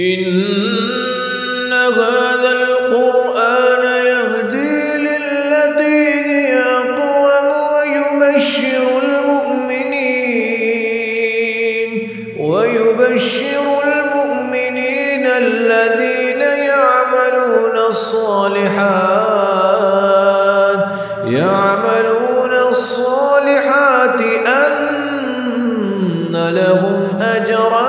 إن هذا القرآن يهدي للتي هي أقوم ويبشر المؤمنين الذين يعملون الصالحات أن لهم أجرا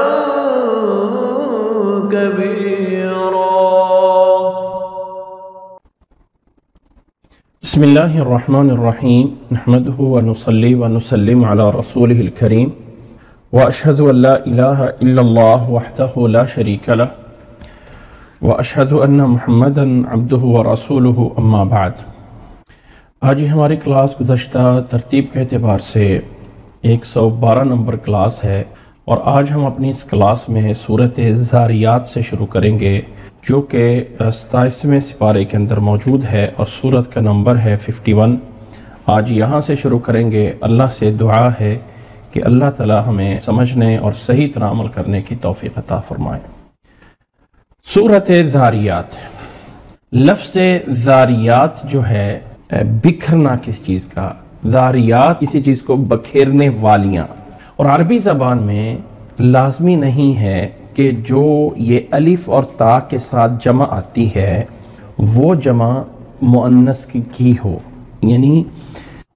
बिस्मिल्लाहिर्रहमानिर्रहीम नहमदुहु व नुसल्ली व नुसल्लिम अला रसूलिहिल करीम व अशहदु अल्ला इलाहा इल्लल्लाह वहदहु ला शरीका लह व अशहदु अन्ना मुहम्मदन अब्दुहु व रसूलुहु अम्मा बाद। आज हमारी क्लास गुज़श्ता तरतीब के अतबार से 112 नंबर क्लास है और आज हम अपनी इस क्लास में सूरत ज़ारियात से शुरू करेंगे जो कि 27वें सिपारे के अंदर मौजूद है और सूरत का नंबर है 51। आज यहाँ से शुरू करेंगे। अल्लाह से दुआ है कि अल्लाह ताला हमें समझने और सही तरह अमल करने की तौफीक अता फरमाए। सूरत ज़ारियात, लफ्ज़ ज़ारियात जो है बिखरना किसी चीज़ का, ज़ारियात किसी चीज़ को बखेरने वालियाँ, और अरबी ज़बान में लाजमी नहीं है कि जो ये अलिफ़ और ता के साथ जमा आती है वो जमा मुअन्नस की हो। यानी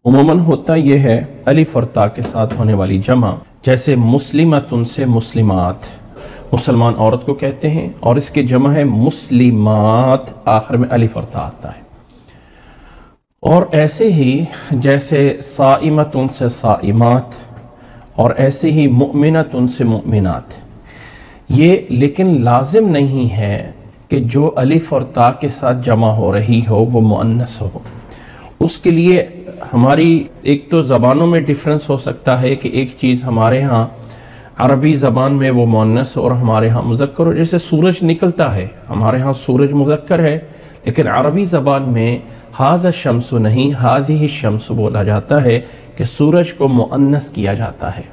उमूमन होता यह है अलिफ़ और ता के साथ होने वाली जमा, जैसे मुस्लिमतुन से मुस्लिमात, मुसलमान औरत को कहते हैं, और इसके जमा है मुस्लिमात, आखिर में अलिफ़ और ता आता है। और ऐसे ही जैसे साइमतुन से साइमात, और ऐसे ही मुमिनतुन से मुमिनात। ये लेकिन लाजिम नहीं है कि जो अलिफ़ और ता के साथ जमा हो रही हो वो मुअन्नस हो। उसके लिए हमारी एक तो ज़बानों में डिफरेंस हो सकता है कि एक चीज़ हमारे यहाँ अरबी ज़बान में वो मुअन्नस हो और हमारे यहाँ मुज़क्कर हो। जैसे सूरज निकलता है, हमारे यहाँ सूरज मुज़क्कर है लेकिन अरबी ज़बान में हाज़ा शम्सु नहीं हाज़िही शम्सु बोला जाता है कि सूरज को मुअन्नस किया जाता है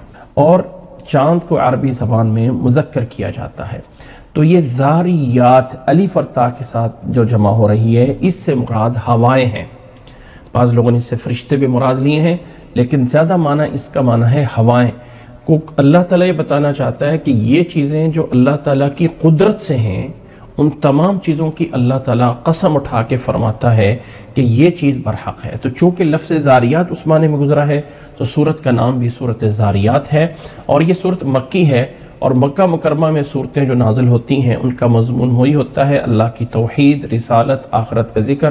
और चांद को अरबी ज़बान में मुज़क्कर किया जाता है। तो ये ज़ारियात अलिफ़ और ता के साथ जो जमा हो रही है इससे मुराद हवाएं हैं। बाज़ लोगों ने इससे फ़रिश्ते भी मुराद लिए हैं लेकिन ज़्यादा माना इसका माना है हवाएं को। अल्लाह ताला ये बताना चाहता है कि ये चीज़ें जो अल्लाह ताला की कुदरत से हैं उन तमाम चीज़ों की अल्लाह ताला कसम उठा के फरमाता है कि ये चीज़ बरहक है। तो चूँकि लफ्ज़ ज़ारियात उस माने में गुजरा है तो सूरत का नाम भी सूरत ज़ारियात है। और ये सूरत मक्की है और मक्का मुकरमा में सूरतें जो नाजिल होती हैं उनका मजमून वही होता है अल्लाह की तौहीद, रिसालत, आखरत का ज़िक्र,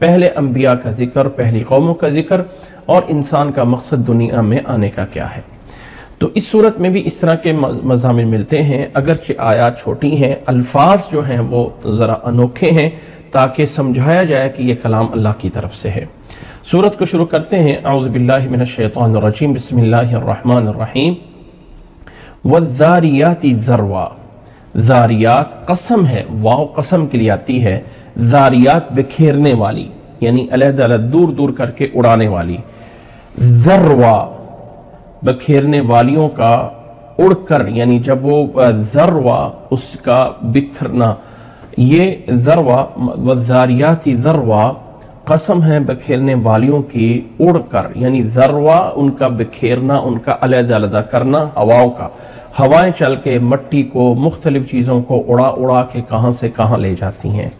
पहले अम्बिया का ज़िक्र, पहली कौमों का ज़िक्र और इंसान का मकसद दुनिया में आने का क्या है। तो इस सूरत में भी इस तरह के मज़ामिल मिलते हैं। अगरचे आयात छोटी हैं, अल्फाज जो हैं वो ज़रा अनोखे हैं ताकि समझाया जाए कि ये कलाम अल्लाह की तरफ से है। सूरत को शुरू करते हैं। औज़ु बिल्लाहि मिनश शैतानिर रजीम, बिस्मिल्लाहिर्रहमानिर्रहीम। वज़्ज़ारियाति ज़रवा, ज़ारियात कसम है, वाव कसम के लिए आती है। ज़ारियात बिखेरने वाली यानी अलग-अलग दूर दूर करके उड़ाने वाली, ज़रवा बखेरने वालियों का उड़कर, यानी जब वो ज़रवा उसका बिखरना, ये ज़रवा वज़्ज़ारियाति ज़रवा कसम है बखेरने वालियों की उड़कर, यानी ज़रवा उनका बिखेरना, उनका अलग-अलग करना। हवाओं का, हवाएं चल के मिट्टी को, मुख्तलिफ़ चीज़ों को उड़ा उड़ा के कहाँ से कहाँ ले जाती हैं।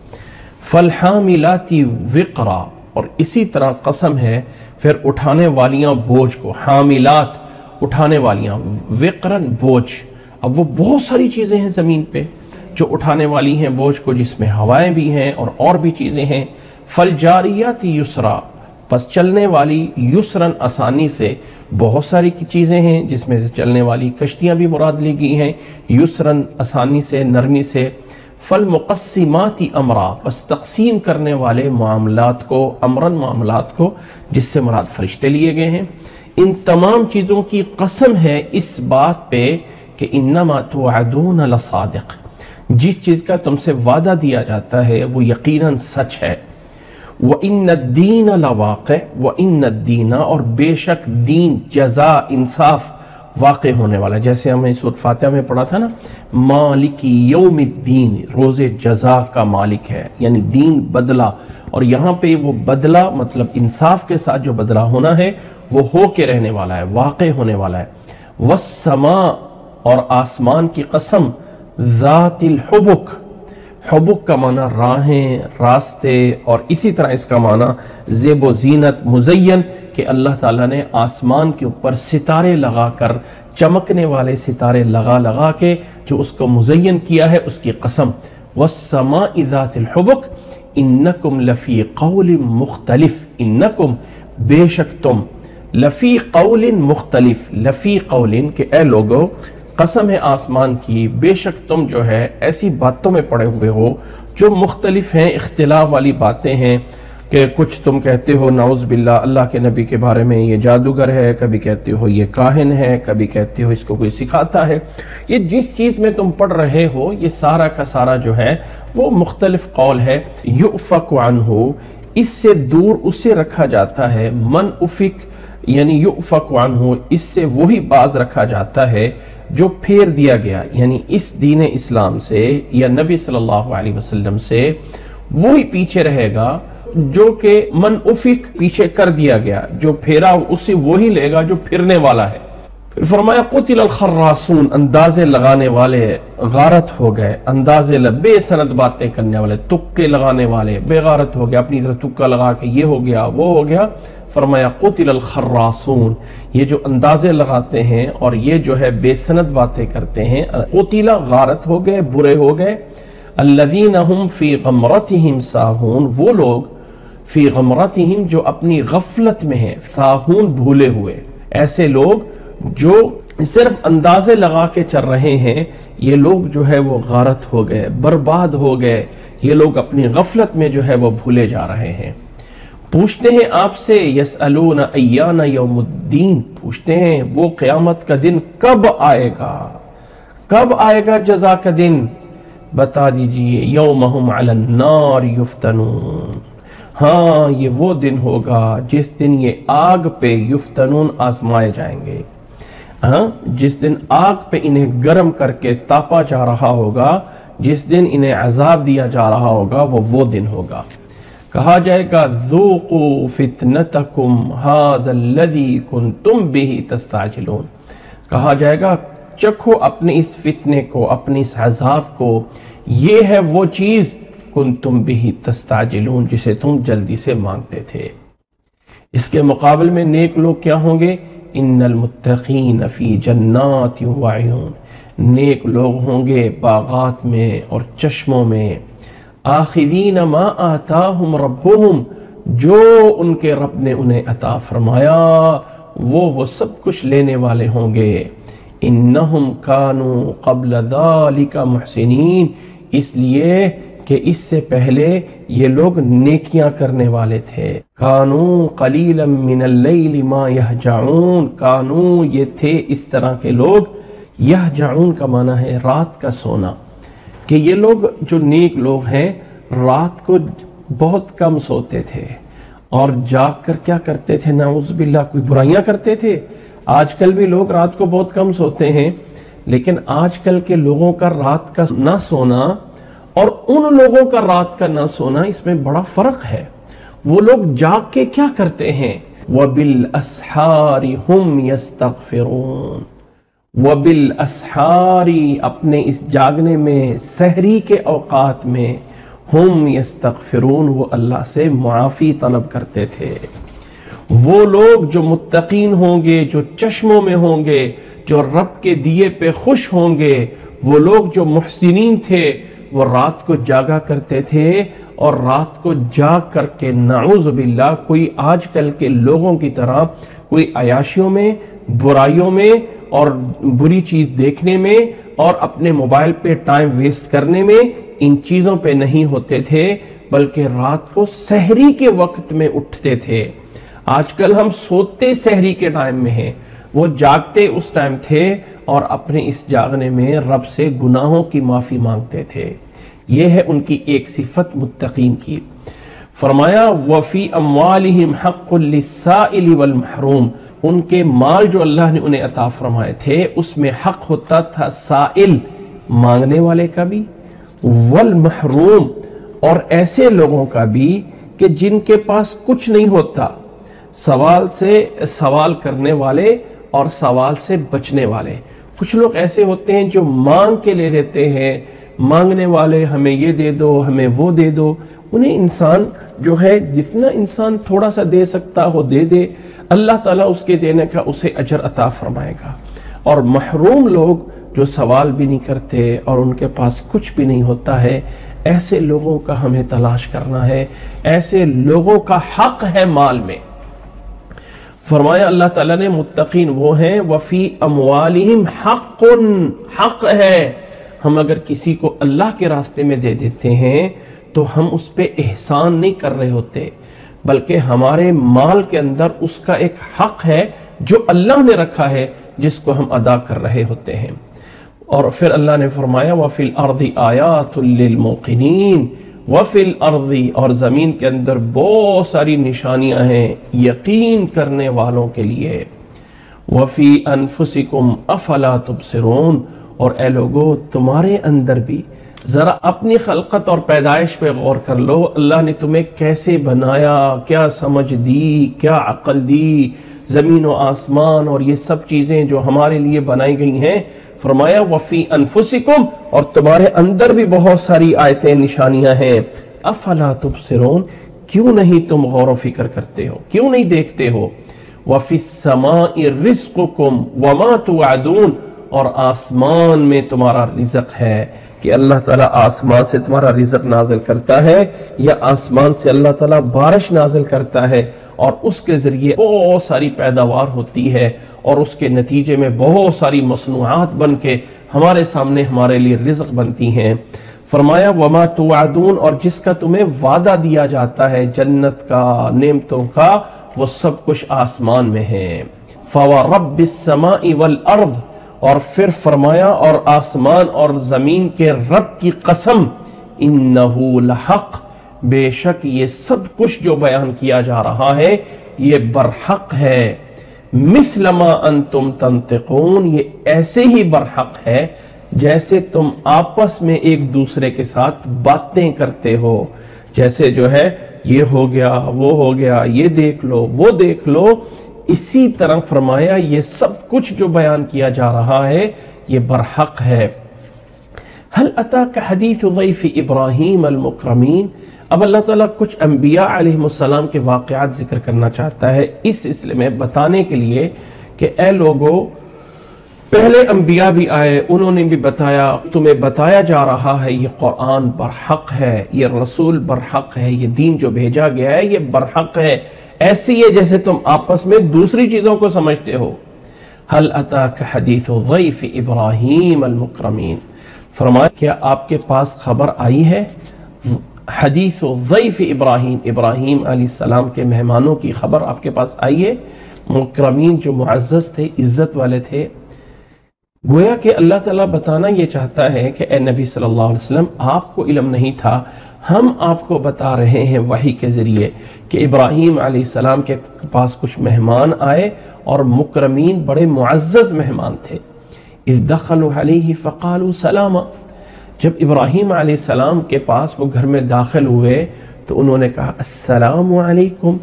फ़लहामिलाति विक़रा, और इसी तरह कसम है फिर उठाने वालियाँ बोझ को, हामिलात उठाने वालियाँ, विकरन बोझ। अब वो बहुत सारी चीज़ें हैं ज़मीन पे जो उठाने वाली हैं बोझ को, जिसमें हवाएं भी हैं और भी चीज़ें हैं। फलजारियाती युसरा, बस चलने वाली युसरन आसानी से, बहुत सारी चीज़ें हैं जिसमें से चलने वाली कश्तियाँ भी मुराद ली गई हैं, युसरन आसानी से, नरमी से। फल मुक़स्सिमाती अमरा, बस तकसीम करने वाले मामलात को, अमरन मामलात को, जिससे मुराद फरिश्ते लिए गए हैं। इन तमाम चीज़ों की कसम है इस बात पे कि इन्नमा तुअदून लसादिक, जिस चीज़ का तुमसे वादा दिया जाता है वो यकीनन सच है। व इन्नद्दीन लवाक़े, व इन्नद्दीन, और बेशक दीन जज़ा इंसाफ, वाक़ होने वाला है। जैसे हमने सूरह फातिहा में पढ़ा था ना, मालिकी यौमिद्दीन, रोज़े जज़ा का मालिक है, यानी दीन बदला। और यहाँ पे वो बदला मतलब इंसाफ के साथ जो बदला होना है वो हो के रहने वाला है, वाक़ होने वाला है। वस्समा, और आसमान की कसम, ज़ातिल हुबुक, हुबुक का माना राहें, रास्ते, और इसी तरह इसका माना ज़ेब व ज़ीनत, मुज़य्यन, कि अल्लाह ताला ने आसमान के ऊपर सितारे लगा कर, चमकने वाले सितारे लगा लगा के जो उसको मुज़य्यन किया है उसकी कसम। वस्समाइ ज़ातिल हुबुक इन्नकुम लफ़ी क़ौलिन मुख्तलिफ़, इन्नकुम बेशक तुम, लफ़ी क़ौलिन मुख्तलिफ़, लफ़ी क़ौलिन के ए लोगो कसम है आसमान की, बेशक तुम जो है ऐसी बातों में पड़े हुए हो जो मुख्तलिफ हैं, इख्तिलाफ वाली बातें हैं, कि कुछ तुम कहते हो नाउज़ बिल्ला अल्लाह के नबी के बारे में ये जादूगर है, कभी कहते हो ये काहिन है, कभी कहते हो इसको कोई सिखाता है। ये जिस चीज़ में तुम पढ़ रहे हो ये सारा का सारा जो है वो मुख्तलिफ कौल है। युफ़क अन्हु, इससे दूर उसे रखा जाता है, मन उफ़िक यानी युफ़क अन्हु, इससे वही बाज रखा जाता है जो फेर दिया गया, यानी इस दीन इस्लाम से या नबी सल्लल्लाहु अलैहि वसल्लम से वही पीछे रहेगा जो कि मनउफिक पीछे कर दिया गया, जो फेरा उसे वही लेगा जो फिरने वाला है। फिर फरमाया कुतिल खर्रासून, अंदाजे लगाने वाले गारत हो गए, अंदाजे बेसनद बातें करने वाले, तुक्के लगाने वाले बेगारत हो गए, अपनी तरफ तुक्का लगा के ये हो गया वो हो गया। फरमाया कुतिल खर्रासून, ये जो अंदाजे लगाते हैं और ये जो है बेसनद बातें करते हैं, कुतिला गारत हो गए, बुरे हो गए। अल्लज़ीना हुम फी गमरतिहिम साहून, वो लोग फी गमरतिहिम जो अपनी गफलत में हैं, साहून भूले हुए, ऐसे लोग जो सिर्फ अंदाजे लगा के चल रहे हैं ये लोग जो है वो गारत हो गए, बर्बाद हो गए, ये लोग अपनी गफलत में जो है वो भूले जा रहे हैं। पूछते हैं आपसे, यसअलून अय्यान यौमुद्दीन, पूछते हैं वो क़यामत का दिन कब आएगा, कब आएगा जज़ा का दिन। बता दीजिए, यौमहुम अलन नार युफ्तनून, हाँ ये वो दिन होगा जिस दिन ये आग पे युफ्तनून आजमाए जाएंगे, हाँ जिस दिन आग पे इन्हें गर्म करके तापा जा रहा होगा, जिस दिन इन्हें अजाब दिया जा रहा होगा वो दिन होगा। कहा जाएगा ज़ूक़ू फ़ितनतकुम हाज़ल्लज़ी कुन्तुम बिही तस्ताजिलून, कहा जाएगा चखो अपने इस फितने को, अपने इस अजाब को, ये है वो चीज़ कुन्तुम बिही तस्ताजिलून, जिसे तुम जल्दी से मांगते थे। इसके मुकाबले में नेक लोग क्या होंगे, इन्नल मुत्तक़ीन फ़ी जन्नातिन व अयून, नेक लोग होंगे बाग़ात में और चश्मों में। आख़िज़ीन मा आताहुम रब्बुहुम, जो उनके रब ने उन्हें अता फ़रमाया वो सब कुछ लेने वाले होंगे। इन्नहुम कानू क़ब्ल ज़ालिका मुहसिनीन, इसलिए कि इससे पहले ये लोग नेकियां करने वाले थे। कानू कलीलम मिनल लैली मा यहजाऊन, कानू ये थे इस तरह के लोग, यहजाऊन का माना है रात का सोना, कि ये लोग जो नेक लोग हैं रात को बहुत कम सोते थे और जाग कर क्या करते थे, नाउज़ु बिल्लाह कोई बुराइयां करते थे। आजकल भी लोग रात को बहुत कम सोते हैं, लेकिन आजकल के लोगों का रात का ना सोना और उन लोगों का रात का ना सोना इसमें बड़ा फ़र्क है। वो लोग जाग के क्या करते हैं, वबिल असहारी हुम यस्तगफिरून, वबिल असहारी, अपने इस जागने में, सहरी के औकात में, हुम यस्तगफिरून, वो अल्लाह से माफ़ी तलब करते थे। वो लोग जो मुत्तकीन होंगे, जो चश्मों में होंगे, जो रब के दिए पे खुश होंगे, वो लोग जो मुहसिनीन थे, वो रात को जागा करते थे और रात को जाग करके नाउज़ बिल्लाह कोई आजकल के लोगों की तरह कोई अयाशियों में, बुराइयों में और बुरी चीज़ देखने में और अपने मोबाइल पे टाइम वेस्ट करने में, इन चीज़ों पे नहीं होते थे, बल्कि रात को सहरी के वक्त में उठते थे। आजकल हम सोते सहरी के टाइम में हैं, वो जागते उस टाइम थे और अपने इस जागने में रब से गुनाहों की माफ़ी मांगते थे। यह है उनकी एक सिफत मुत्तकीन की। फरमाया वफ़ी अम्वालिहिम हक़्क़ुल लिस्साइलि वल महरूम, उनके माल जो अल्लाह ने उन्हें अता फरमाए थे उसमें हक़ होता था साइल मांगने वाले का भी, वल महरूम और ऐसे लोगों का भी कि जिनके पास कुछ नहीं होता, सवाल से सवाल करने वाले और सवाल से बचने वाले। कुछ लोग ऐसे होते हैं जो मांग के ले लेते हैं, मांगने वाले हमें ये दे दो हमें वो दे दो, उन्हें इंसान जो है जितना इंसान थोड़ा सा दे सकता हो दे दे, अल्लाह ताला उसके देने का उसे अजर अता फरमाएगा। और महरूम लोग जो सवाल भी नहीं करते और उनके पास कुछ भी नहीं होता है, ऐसे लोगों का हमें तलाश करना है, ऐसे लोगों का हक़ है माल में। फरमाया अल्लाह ताला ने मुत्तकीन वो हैं, वफ़ी अम्वालिहिम हक़्क़ुन, हक़ है। हम अगर किसी को अल्लाह के रास्ते में दे देते हैं तो हम उस पर एहसान नहीं कर रहे होते, बल्कि हमारे माल के अंदर उसका एक हक़ है जो अल्लाह ने रखा है, जिसको हम अदा कर रहे होते हैं। और फिर अल्लाह ने फरमाया वफ़िल अर्दी आयातुल लिलमुक़िनीन, वफ़िल अर्दी और ज़मीन के अंदर बहुत सारी निशानियाँ हैं यकीन करने वालों के लिए। वफ़ी अनफुसिकुम अफ़ला तुबसिरून, और ए लोगो तुम्हारे अंदर भी ज़रा अपनी खलकत और पैदाइश पे गौर कर लो, अल्लाह ने तुम्हें कैसे बनाया, क्या समझ दी, क्या अक़ल दी, ज़मीन व आसमान और ये सब चीज़ें जो हमारे लिए बनाई गई हैं। फरमाया वफ़ी अनफुसिकुम, और तुम्हारे अंदर भी बहुत सारी आयतें निशानियां हैं। अफ़ला तुबसिरून, क्यों नहीं तुम गौर व फिक्र करते हो, क्यों नहीं देखते हो। वफ़िस समाइ रिज़्क़ुकुम वमा तुअदून, और आसमान में तुम्हारा रिज़्क़ है कि अल्लाह ताला आसमान से तुम्हारा रिज़्क़ नाजिल करता है या आसमान से अल्लाह ताला बारिश नाजिल करता है, और उसके ज़रिए बहुत सारी पैदावार होती है और उसके नतीजे में बहुत सारी मसनूआत बन के हमारे सामने हमारे लिए रिज़्क़ बनती हैं। फरमाया वमा तुआदून, और जिसका तुम्हें वादा दिया जाता है जन्नत का, नेमतों का, वो सब कुछ आसमान में है। फवरब्बिस समाइ वल अर्ज़, और फिर फरमाया और आसमान और ज़मीन के रब की कसम, इन्नहु लहक़, बेशक ये सब कुछ जो बयान किया जा रहा है ये बरहक़ है। मिस्लमा अंतुम तंतिकून, ये ऐसे ही बरहक़ है जैसे तुम आपस में एक दूसरे के साथ बातें करते हो, जैसे जो है ये हो गया वो हो गया, ये देख लो वो देख लो, इसी तरह फरमाया ये सब कुछ जो बयान किया जा रहा है ये बरहक़ है। हल अता का हदीस ज़ैफ़ इब्राहीम अल मुकरमीन, अब अल्लाह ताला कुछ अम्बिया अलैहिमुस्सलाम के वाक़यात ज़िक्र करना चाहता है इस सिलसिले में, बताने के लिए कि ए लोगो पहले अम्बिया भी आए, उन्होंने भी बताया, तुम्हें बताया जा रहा है ये क़ुरान बरहक़ है, ये रसूल बरहक़ है, ये दीन जो भेजा गया है ये बरहक़ है, ऐसी है जैसे तुम आपस में दूसरी चीज़ों को समझते हो। हल अता का हदीस ज़ैफ़ इब्राहीम अल मुकरमीन, फरमाया क्या आपके पास खबर आई है हदीस ज़ैफ़ इब्राहीम, इब्राहीम अलैहिस्सलाम के मेहमानों की खबर आपके पास आई है। मुकरमीन जो मुअज़्ज़ज़ थे, इज़्ज़त वाले थे। गोया कि अल्लाह ताला बताना ये चाहता है कि ए नबी सल्लल्लाहु अलैहि वसल्लम आपको इल्म नहीं था, हम आपको बता रहे हैं वही के ज़रिए कि इब्राहीम अलैहिस्सलाम के पास कुछ मेहमान आए और मुकरमीन बड़े मुअज़्ज़ज़ मेहमान थे। इज़ दखलू अलैहि फ़क़ालू सलामा, जब इब्राहीम अलैहिस्सलाम के पास वो घर में दाखिल हुए तो उन्होंने कहा अस्सलामु अलैकुम।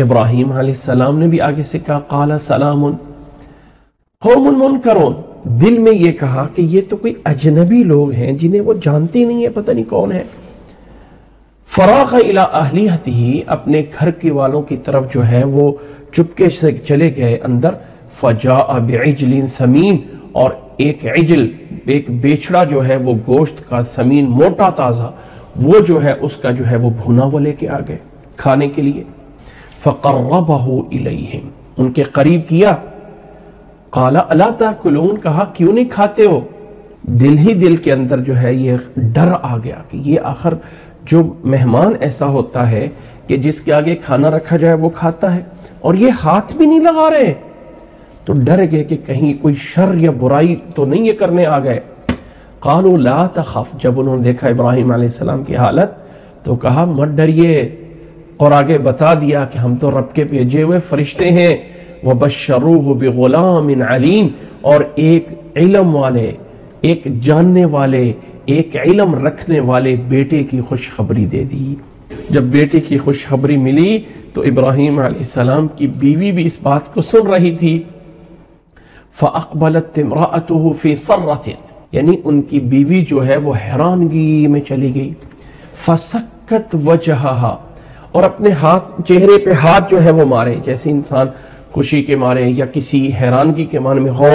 इब्राहीम अलैहिस्सलाम ने भी आगे से कहा क़ाला सलामुन क़ौमुन मुनकरून, दिल में ये कहा कि ये तो कोई अजनबी लोग हैं जिन्हें वो जानती नहीं है, पता नहीं कौन है। फराख इला अहलिहतिही, अपने घर के वालों की तरफ जो है वो चुपके से चले गए अंदर। फजाअ बिइजलिन समीन, और एक इजल एक बेछड़ा जो है वो गोश्त का समीन मोटा ताज़ा, वो जो है उसका जो है वो भुना वो लेके आ गए खाने के लिए। फक़र्रबहु इलैहिम, उनके करीब किया। काला अला ताकुलून, कहा क्यों नहीं खाते हो। दिल ही दिल के अंदर जो है ये डर आ गया कि ये आखिर जो मेहमान ऐसा होता है कि जिसके आगे खाना रखा जाए वो खाता है और ये हाथ भी नहीं लगा रहे, तो डर गए कि कहीं कोई शर या बुराई तो नहीं ये करने आ गए। कालू ला तख़फ़, जब उन्होंने देखा इब्राहीम अलैहिस्सलाम की हालत तो कहा मत डरिए, और आगे बता दिया कि हम तो रब के भेजे हुए फरिश्ते हैं। वह बशरूह बिग़ुलाम अलीम, और एक इलम वाले, एक जानने वाले, एक इलम रखने वाले बेटे की खुशखबरी दे दी। जब बेटे की खुशखबरी मिली तो इब्राहीम अलैहिस्सलाम की बीवी भी इस बात को सुन रही थी। फ़अक़बलत इम्राअतुहु फ़ी सर्रतिन, यानी उनकी बीवी जो है वो हैरानगी में चली गई। फ़सक्कत वजहहा, और अपने हाथ, चेहरे पे हाथ जो है वो मारे, जैसे इंसान खुशी के मारे या किसी हैरानगी के मारे में हो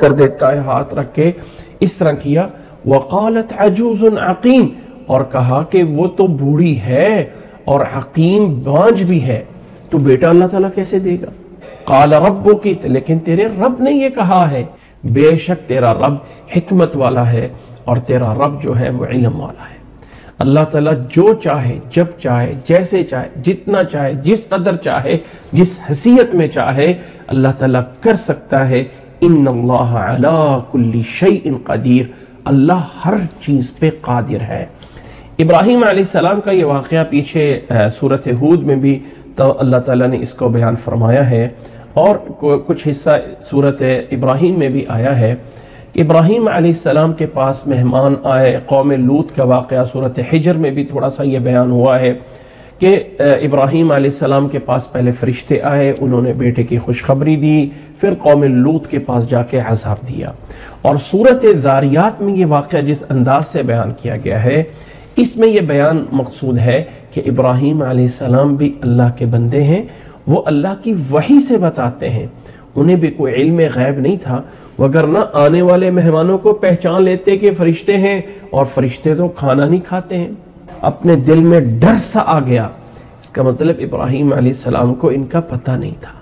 कर देता है हाथ रख के, इस तरह किया। वक़ालत अजूज़ुन अक़ीम, और कहा कि वो तो बूढ़ी है और अक़ीम बांझ भी है, तो बेटा अल्लाह ताला कैसे देगा। क़ाल रब्बुकी, लेकिन तेरे रब ने ये कहा है। बेशक तेरा रब हिकमत वाला है और तेरा रब जो है वो इल्म वाला है। अल्लाह ताला जो चाहे, जब चाहे, जैसे चाहे, जितना चाहे, जिस कदर चाहे, जिस हसीयत में चाहे, अल्लाह ताला कर सकता है। इन्नल्लाह अला कुल्ली शैइन क़दीर, अल्लाह हर चीज़ पे क़ादिर है। इब्राहीम अलैहिस्सलाम का ये वाक़या पीछे सूरत हूद में भी तो अल्लाह ताला ने इसको बयान फरमाया है, और कुछ हिस्सा सूरत इब्राहीम में भी आया है। इब्राहीम अलैहिस्सलाम के पास मेहमान आए। कौम लूत का वाक़या सूरत हिजर में भी थोड़ा सा ये बयान हुआ है कि इब्राहीम अलैहिस्सलाम के पास पहले फ़रिश्ते आए, उन्होंने बेटे की खुशखबरी दी, फिर कौम लूत के पास जाके अज़ाब दिया। और सूरत ज़ारियात में ये वाक़या जिस अंदाज से बयान किया गया है, इसमें यह बयान मकसूद है कि इब्राहीम अलैहिस्सलाम भी अल्लाह के बंदे हैं, वो अल्लाह की वही से बताते हैं, उन्हें भी कोई इल्म गैब नहीं था, वगरना आने वाले मेहमानों को पहचान लेते कि फ़रिश्ते हैं, और फरिश्ते तो खाना नहीं खाते हैं। अपने दिल में डर सा आ गया, इसका मतलब इब्राहीम अलैहिस्सलाम को इनका पता नहीं था,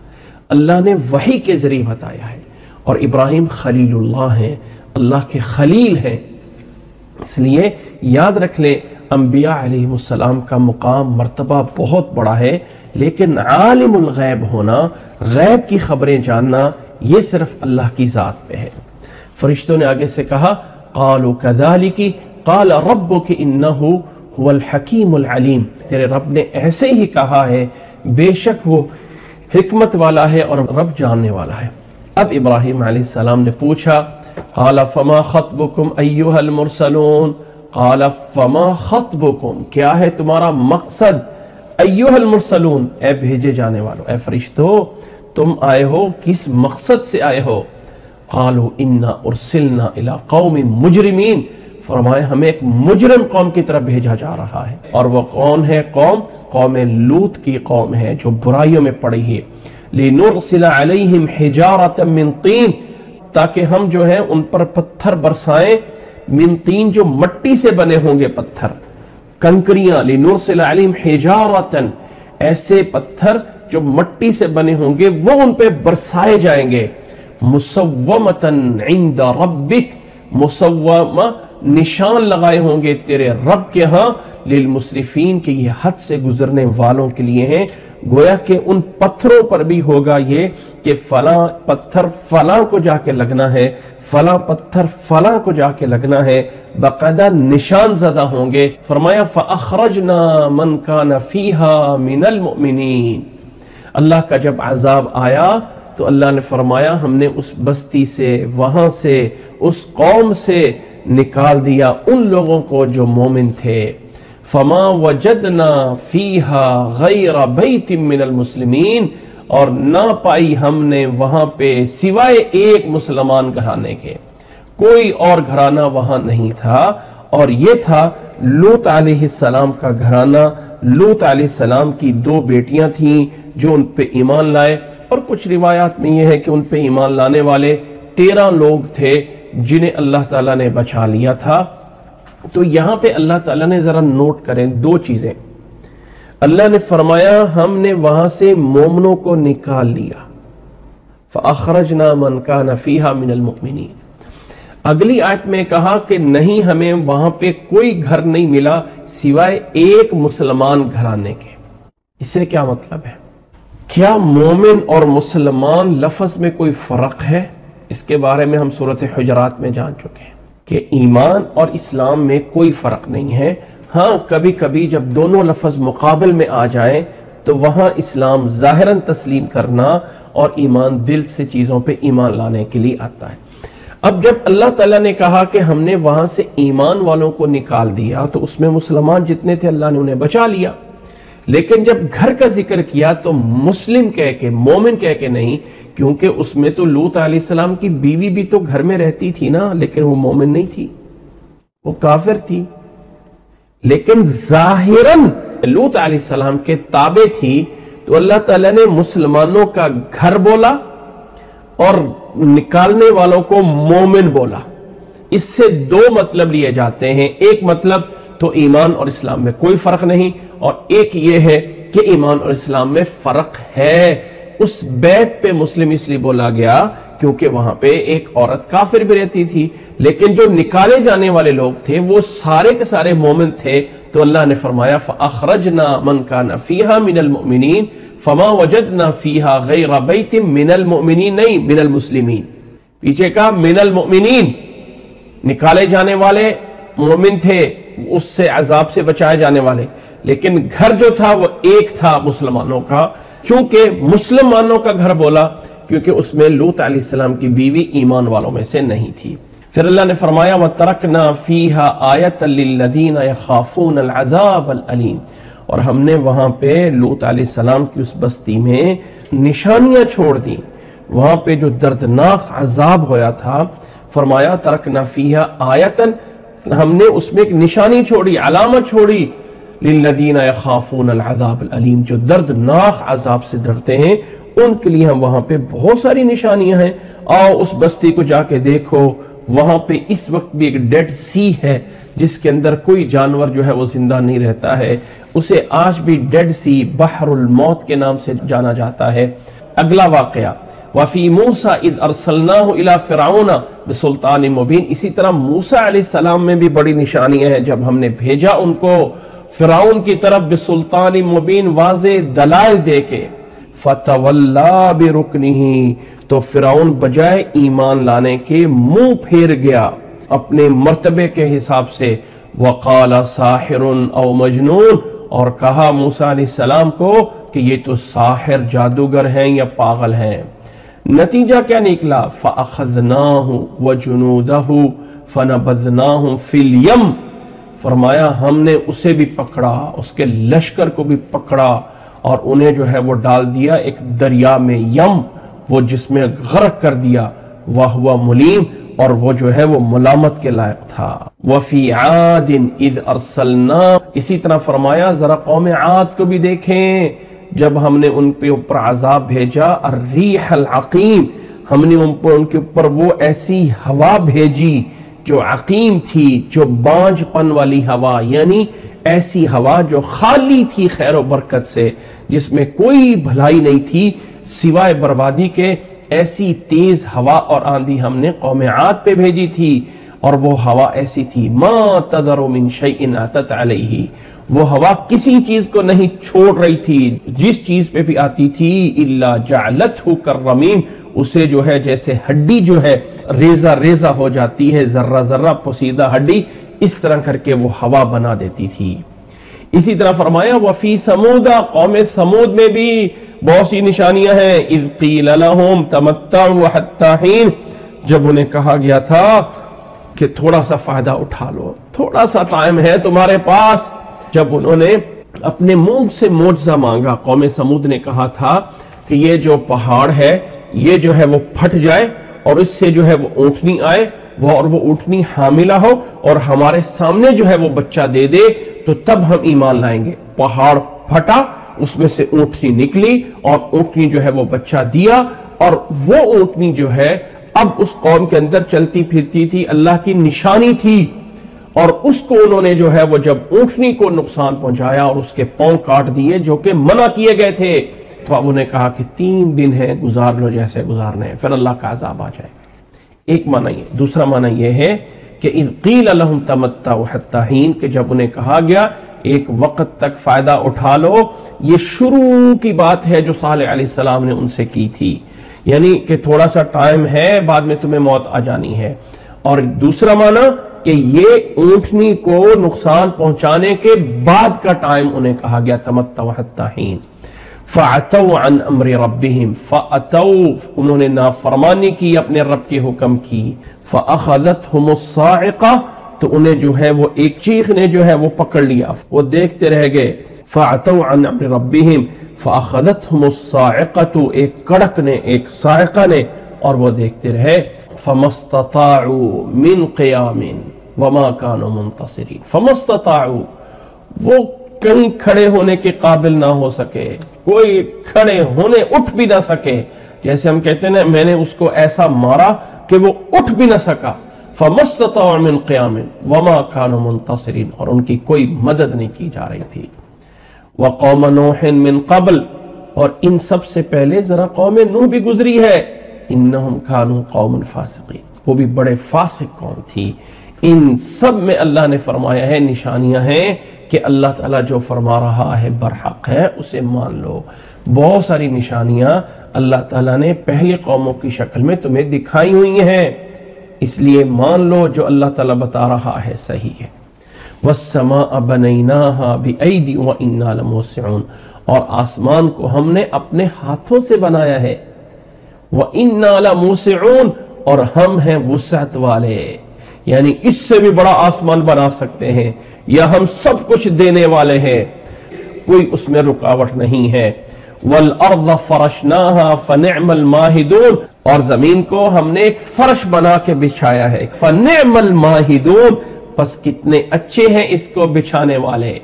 अल्लाह ने वही के ज़रिए बताया है। और इब्राहीम खलीलुल्लाह हैं, अल्लाह के खलील हैं, इसलिए याद रख लें अम्बिया अलैहिमुस्सलाम का मुकाम, मर्तबा बहुत बड़ा है। लेकिन आलिमुल गैब होना, गैब की ख़बरें जानना, ये सिर्फ़ अल्लाह की ज़ात पे है। फ़रिश्तों ने आगे से कहा क़ालू कज़ालिकी क़ाल रब्बुकी इन्नहु हुवल हकीमुल अलीम, तेरे रब ने ऐसे ही कहा है, बेशक वो हिकमत वाला है और रब जानने वाला है। अब इब्राहीम अलैहिस्सलाम ने पूछा क़ाल फ़मा ख़त्बुकुम अय्युहल मुरसलून, क़ाल फ़मा ख़त्बुकुम, क्या है तुम्हारा मकसद, अय्युहल मुरसलून, ए भेजे जाने वालों, ए फरिश्तो तुम आए हो, किस मकसद से आए हो। क़ालू इन्ना उरसिलना इला क़ौमिन मुजरिमीन, फरमाए हमें एक मुजरिम कौम की तरफ भेजा जा रहा है। और वह कौन है कौम, कौम लूत की कौम है जो बुराइयों में पड़ी है। लिनुरसिला अलैहिम हिजारतम मिन तीन, ताकि हम जो है उन पर पत्थर बरसाएं, मिन तीन जो मट्टी से बने होंगे पत्थर, कंकरियां, लिनुरसिला अलैहिम हिजारतन, ऐसे पत्थर जो मट्टी से बने होंगे वो उन पर बरसाए जाएंगे। मुसव्वमतन इंद रब्बिक, मुसव्वमा निशान लगाए होंगे तेरे रब के यहाँ, लिल मुसरिफीन, के ये हद से गुजरने वालों के लिए हैं। गोया के उन पत्थरों पर भी होगा ये कि फला पत्थर फला को जाके लगना है, फला पत्थर फला को जाके लगना है, बाकायदा निशान ज़दा होंगे। फरमाया फ़अख़रजना मन कान फ़ीहा मिनल मुमिनीन, अल्लाह का जब अज़ाब आया तो अल्लाह ने फरमाया हमने उस बस्ती से, वहाँ से, उस कौम से निकाल दिया उन लोगों को जो मोमिन थे। फमा वजदना फीहा गैर बैतिम मिनल मुस्लिमीन, और ना पाई हमने वहाँ पे सिवाय एक मुसलमान घराने के, कोई और घराना वहाँ नहीं था। और ये था लूत अलैहिस्सलाम का घराना। लूत अलैहिस्सलाम की दो बेटियाँ थीं जो उन पे ईमान लाए, और कुछ रिवायात में यह है कि उन पे ईमान लाने वाले 13 लोग थे जिन्हें अल्लाह ताला ने बचा लिया था। तो यहाँ पे अल्लाह ताला ने, ज़रा नोट करें दो चीज़ें, अल्लाह ने फरमाया हमने वहाँ से मोमनों को निकाल लिया, फ़अख़रजना मन कान फ़ीहा मिनल मुमिनीन। अगली आयत में कहा कि नहीं, हमें वहाँ पे कोई घर नहीं मिला सिवाय एक मुसलमान घराने के। इससे क्या मतलब है, क्या मोमिन और मुसलमान लफ्ज़ में कोई फ़र्क है? इसके बारे में हम सूरत हुजरात में जान चुके हैं कि ईमान और इस्लाम में कोई फ़र्क नहीं है। हाँ, कभी कभी जब दोनों लफ्ज़ मुकाबल में आ जाएं तो वहाँ इस्लाम ज़ाहिरन तस्लीम करना और ईमान, दिल से चीज़ों पे ईमान लाने के लिए आता है। अब जब अल्लाह ताला ने कहा कि हमने वहाँ से ईमान वालों को निकाल दिया, तो उसमें मुसलमान जितने थे अल्लाह ने उन्हें बचा लिया, लेकिन जब घर का जिक्र किया तो मुस्लिम कह के, मोमिन कह के नहीं, क्योंकि उसमें तो लूत अलैहिस्सलाम की बीवी भी तो घर में रहती थी ना, लेकिन वो मोमिन नहीं थी, वो काफिर थी, लेकिन जाहिरन लूत अलैहिस्सलाम के ताबे थी। तो अल्लाह ताला ने मुसलमानों का घर बोला और निकालने वालों को मोमिन बोला। इससे दो मतलब लिए जाते हैं, एक मतलब तो ईमान और इस्लाम में कोई फर्क नहीं, और एक ये है कि ईमान और इस्लाम में फर्क है। उस बैत पे मुस्लिम इसलिए बोला गया क्योंकि वहां पे एक औरत काफिर भी रहती थी, लेकिन जो निकाले जाने वाले लोग थे वो सारे के सारे मोमिन थे। तो अल्लाह ने फरमाया फ़अख़रजना मन काना फ़ीहा मिनल मुमिनीन फ़मा वजदना फ़ीहा ग़ैरा बैतिम मिनल मुमिनीन, नहीं मिनल मुस्लिमीन, पीछे का मिनल मुमिनीन, निकाले जाने वाले मोमिन थे, उससे अजाब से बचाए जाने वाले, लेकिन घर जो था वो एक था मुसलमानों का। चूंकि मुसलमानों का घर बोला क्योंकि उसमें लूत अलैहिस्सलाम की बीवी ईमान वालों में से नहीं थी। फिर अल्लाह ने फरमाया वतरकना फीहा आयतन लिल्लज़ीन यख़ाफ़ून अल-अज़ाब अल-अलीम, और हमने वहाँ पे लूत अलैहिस्सलाम की उस बस्ती में निशानियाँ छोड़ दी, वहाँ पे जो दर्दनाक अजाब होया था। फरमाया तरकना फीहा आयतन, हमने उसमें एक निशानी छोड़ी, अलामत छोड़ी, लिल्लज़ीना यख़ाफ़ून अल-अज़ाब अल-अलीम, जो दर्दनाक अजाब से डरते हैं उनके लिए हम वहाँ पे बहुत सारी निशानियाँ हैं। आओ उस बस्ती को जाके देखो, वहाँ पे इस वक्त भी एक डेड सी है जिसके अंदर कोई जानवर जो है वो जिंदा नहीं रहता है, उसे आज भी डेड सी, बहरुल मौत के नाम से जाना जाता है। अगला वाक़या वफ़ी मूसा इज़ अरसलनाहु इला फ़िरऔन बिसुल्तान मुबीन, इसी तरह मूसा अलैहिस्सलाम में भी बड़ी निशानियाँ हैं जब हमने भेजा उनको फ़िरऔन की तरफ बिसुल्तान मुबीन, वाज़े दलाइल दे के। फ़तवल्ला बिरुकनिही, तो फ़िरऔन बजाय ईमान लाने के मुंह फेर गया अपने मर्तबे के हिसाब से। वक़ाला साहिरुन औ मजनून, और कहा मूसा अलैहिस्सलाम को कि ये तो साहिर, जादूगर हैं या पागल हैं। नतीजा क्या निकला, फ़अख़ज़नाहु वजुनूदहु फ़नबज़नाहुम फ़िल यम, फरमाया हमने उसे भी पकड़ा, उसके लश्कर को भी पकड़ा, और उन्हें जो है वो डाल दिया एक दरिया में, यम, वो जिसमें गर्क कर दिया। वहुवा मुलीम, और वो जो है वो मुलामत के लायक था। वफ़ी आदिन इज़ अरसलना, इसी तरह फरमाया ज़रा कौम आद को भी देखें जब हमने उनके ऊपर अज़ाब भेजा, अर्रीहल अक़ीम, हमने उनके ऊपर वो ऐसी हवा भेजी जो अक़ीम थी, जो बांझपन वाली हवा, यानी ऐसी हवा जो खाली थी खैर व बरकत से, जिसमें कोई भलाई नहीं थी सिवाय बर्बादी के। ऐसी तेज़ हवा और आंधी हमने कौम आद पे भेजी थी, और वो हवा ऐसी थी मा तज़रू मिन शैइन अतत अलैहि, वो हवा किसी चीज़ को नहीं छोड़ रही थी, जिस चीज़ पे भी आती थी इल्ला जअलतहु कररमीम, उसे जो है जैसे हड्डी जो है रेजा रेजा हो जाती है, जर्रा जर्रा पोसीदा हड्डी, इस तरह करके वो हवा बना देती थी। इसी तरह फरमाया वफ़ी समूदा, कौम समूद में भी बहुत सी निशानियां हैं। इज़ क़ील लहुम तमत्तऊ हत्ता हीन, जब उन्हें कहा गया था कि थोड़ा सा फायदा उठा लो, थोड़ा सा टाइम है तुम्हारे पास। जब उन्होंने अपने मुंह से मोज़ा मांगा, कौम समूद ने कहा था कि ये जो पहाड़ है ये जो है वो फट जाए और इससे जो है वो ऊँटनी आए, वो ऊँटनी हामिला हो और हमारे सामने जो है वो बच्चा दे दे, तो तब हम ईमान लाएंगे। पहाड़ फटा, उसमें से ऊँटनी निकली और ऊँटनी जो है वो बच्चा दिया, और वो ऊँटनी जो है अब उस कौम के अंदर चलती फिरती थी, अल्लाह की निशानी थी। और उसको उन्होंने जो है वो जब ऊँटनी को नुकसान पहुंचाया और उसके पाँव काट दिए जो कि मना किए गए थे, तो अब उन्हें कहा कि 3 दिन है, गुजार लो जैसे गुजारने हैं, फिर अल्लाह का अज़ाब आ जाएगा। एक माना ये, दूसरा माना यह है कि इज़ क़ील लहुम तमत्तऊ हत्ता हीन, कि जब उन्हें कहा गया एक वक्त तक फ़ायदा उठा लो, ये शुरू की बात है जो सालेह अलैहिस्सलाम ने उनसे की थी, यानी कि थोड़ा सा टाइम है, बाद में तुम्हें मौत आ जानी है। और दूसरा माना कि ये ऊँटनी को नुकसान पहुँचाने के बाद का टाइम उन्हें कहा गया तमत्तऊ हत्ता हीन। फ़अतौ अन अम्र रब्बिहिम, फ़अतौ उन्होंने नाफरमानी की, अपने रब के हुक्म की। फ़अख़ज़तहुमुस साइक़ा, तो उन्हें जो है वो एक चीख ने जो है वो पकड़ लिया, वो देखते रह गए। फ़अतौ अन अम्र रब्बिहिम फ़अख़ज़तहुमुस साइक़तु, एक कड़क ने, एक साइक़ा ने, और वो देखते रहे। फ़मस्तताउ मिन क़ियामिन वमा कानु मुंतसिरीन, फ़मस्तताउ, वो कहीं खड़े होने के काबिल ना हो सके, कोई खड़े होने उठ भी ना सके। जैसे हम कहते हैं ना, मैंने उसको ऐसा मारा कि वो उठ भी ना सका। फमस्तताउ मिन क़ियामिन वमा कानु मुंतसिरीन, और उनकी कोई मदद नहीं की जा रही थी। व कौम नूह मिन क़ब्ल, और इन सब से पहले जरा कौम नूह भी गुजरी है। इन्नहुम कानु कौमन फासिकीन, वो भी बड़े फासिक कौम थी। इन सब में अल्लाह ने फरमाया है, निशानियां हैं कि अल्लाह ताला जो फरमा रहा है बरहक है, उसे मान लो। बहुत सारी निशानियां अल्लाह ताला ने पहले कौमों की शक्ल में तुम्हें दिखाई हुई हैं, इसलिए मान लो जो अल्लाह ताला बता रहा है सही है। वस्समाअ बनैनाहा बिअयदि व इन्ना लमौसिऊन, और आसमान को हमने अपने हाथों से बनाया है। व इन्ना लमौसिऊन, और हम हैं वुसअत वाले, यानी इससे भी बड़ा आसमान बना सकते हैं, या हम सब कुछ देने वाले हैं, कोई उसमें रुकावट नहीं है। वल अर्द फरशनाहा फनिअमल माहिदून, और जमीन को हमने एक फर्श बना के बिछाया है। फनिअमल माहिदून, बस कितने अच्छे हैं इसको बिछाने वाले।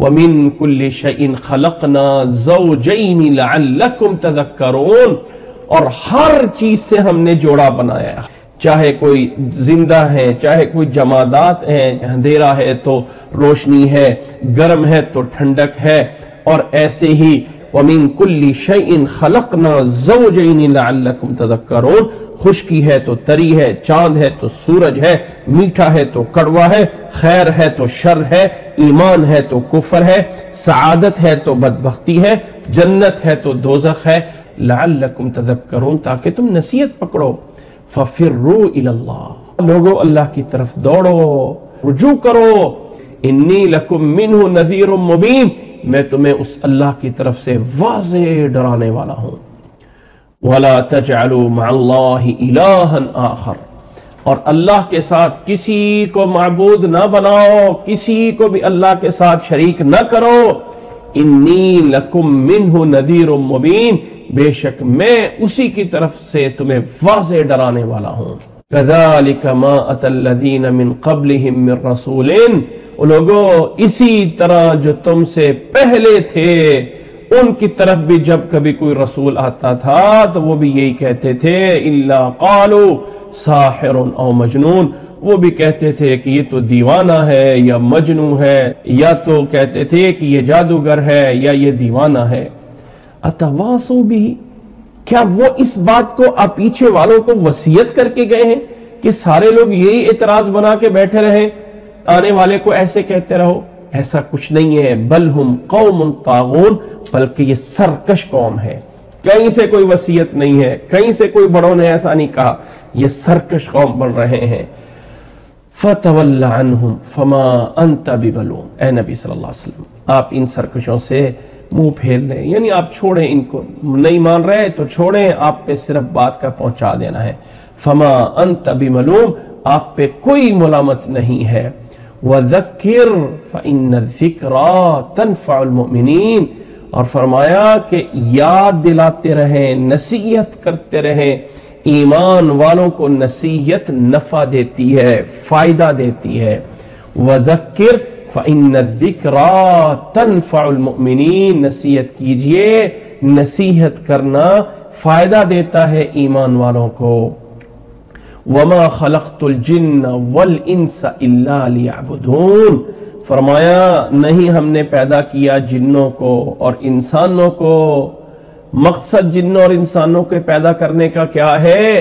वमिन कुल्लि शैइन खलकना ज़ौजैनि लअल्लकुम तज़क्करून, और हर चीज से हमने जोड़ा बनाया, चाहे कोई जिंदा है, चाहे कोई जमादात है। अंधेरा है तो रोशनी है, गर्म है तो ठंडक है, और ऐसे ही वमिन कुल्लि शैइन खलकना ज़ौजैनि लअल्लकुम तज़क्करून, खुशकी है तो तरी है, चांद है तो सूरज है, मीठा है तो कड़वा है, खैर है तो शर है, ईमान है तो कुफर है, सआदत है तो बदबख्ती है, जन्नत है तो दोज़ख है। लअल्लकुम तज़क्करून, ताकि तुम नसीहत पकड़ो। फ़फ़िर्रू इलल्लाह, लोगो अल्लाह की तरफ दौड़ो, रुजू करो। इन्नी लकुम मिन्हु नज़ीरुम मुबीन, मैं तुम्हें उस अल्लाह की तरफ से वाज़ेह डराने वाला हूँ। वला तजअलू मअल्लाहि इलाहन आखर, और अल्लाह के साथ किसी को माबूद ना बनाओ, किसी को भी अल्लाह के साथ शरीक न करो। इन्नी लकुम मिन्हु नज़ीरुम मुबीन, बेशक मैं उसी की तरफ से तुम्हें वाज़ेह डराने वाला हूँ। कज़ालिक मा अतल्लज़ीन मिन क़ब्लिहिम मिन रसूलिन, लोगों इसी तरह जो तुमसे पहले थे उनकी तरफ भी जब कभी कोई रसूल आता था तो वो भी यही कहते थे। इल्ला क़ालू साहिरुन औ मजनून, वो भी कहते थे कि ये तो दीवाना है या मजनू है, या तो कहते थे कि ये जादूगर है या ये दीवाना है। अतवासू भी, क्या वो इस बात को आप पीछे वालों को वसीयत करके गए हैं कि सारे लोग यही एतराज बना के बैठे रहे, आने वाले को ऐसे कहते रहो? ऐसा कुछ नहीं है। बल हुम कौमुन तागून, बल्कि ये सरकश कौम है। कहीं से कोई वसीयत नहीं है, कहीं से कोई बड़ों ने ऐसा नहीं कहा, ये सरकश कौम बन रहे हैं। फतवल्ला अन्हुम फमा अंत बिमलूम, ऐ नबी सल्लल्लाहु अलैहि वसल्लम, आप इन सरकशों से मुंह फेर लें, यानी आप छोड़ें इनको, नहीं मान रहे तो छोड़ें, आप पे सिर्फ बात का पहुंचा देना है। फमा अंत बिमलूम, आप पे कोई मुलामत नहीं है। वज़क्किर फ़इन्न ज़िक्रा तनफ़अुल मुमिनीन, और फरमाया कि याद दिलाते रहें, नसीहत करते रहें, ईमान वालों को नसीहत नफ़ा देती है, फ़ायदा देती है। वज़क्किर फ़इन्न ज़िक्रा तनफ़अुल मुमिनीन, नसीहत कीजिए, नसीहत करना फ़ायदा देता है ईमान वालों को। वमा खलक़तुल जिन्न वल इंसा इल्ला लियअबुदून, फरमाया नहीं हमने पैदा किया जिन्नों को और इंसानों को। मकसद जिन्नों और इंसानों के पैदा करने का क्या है?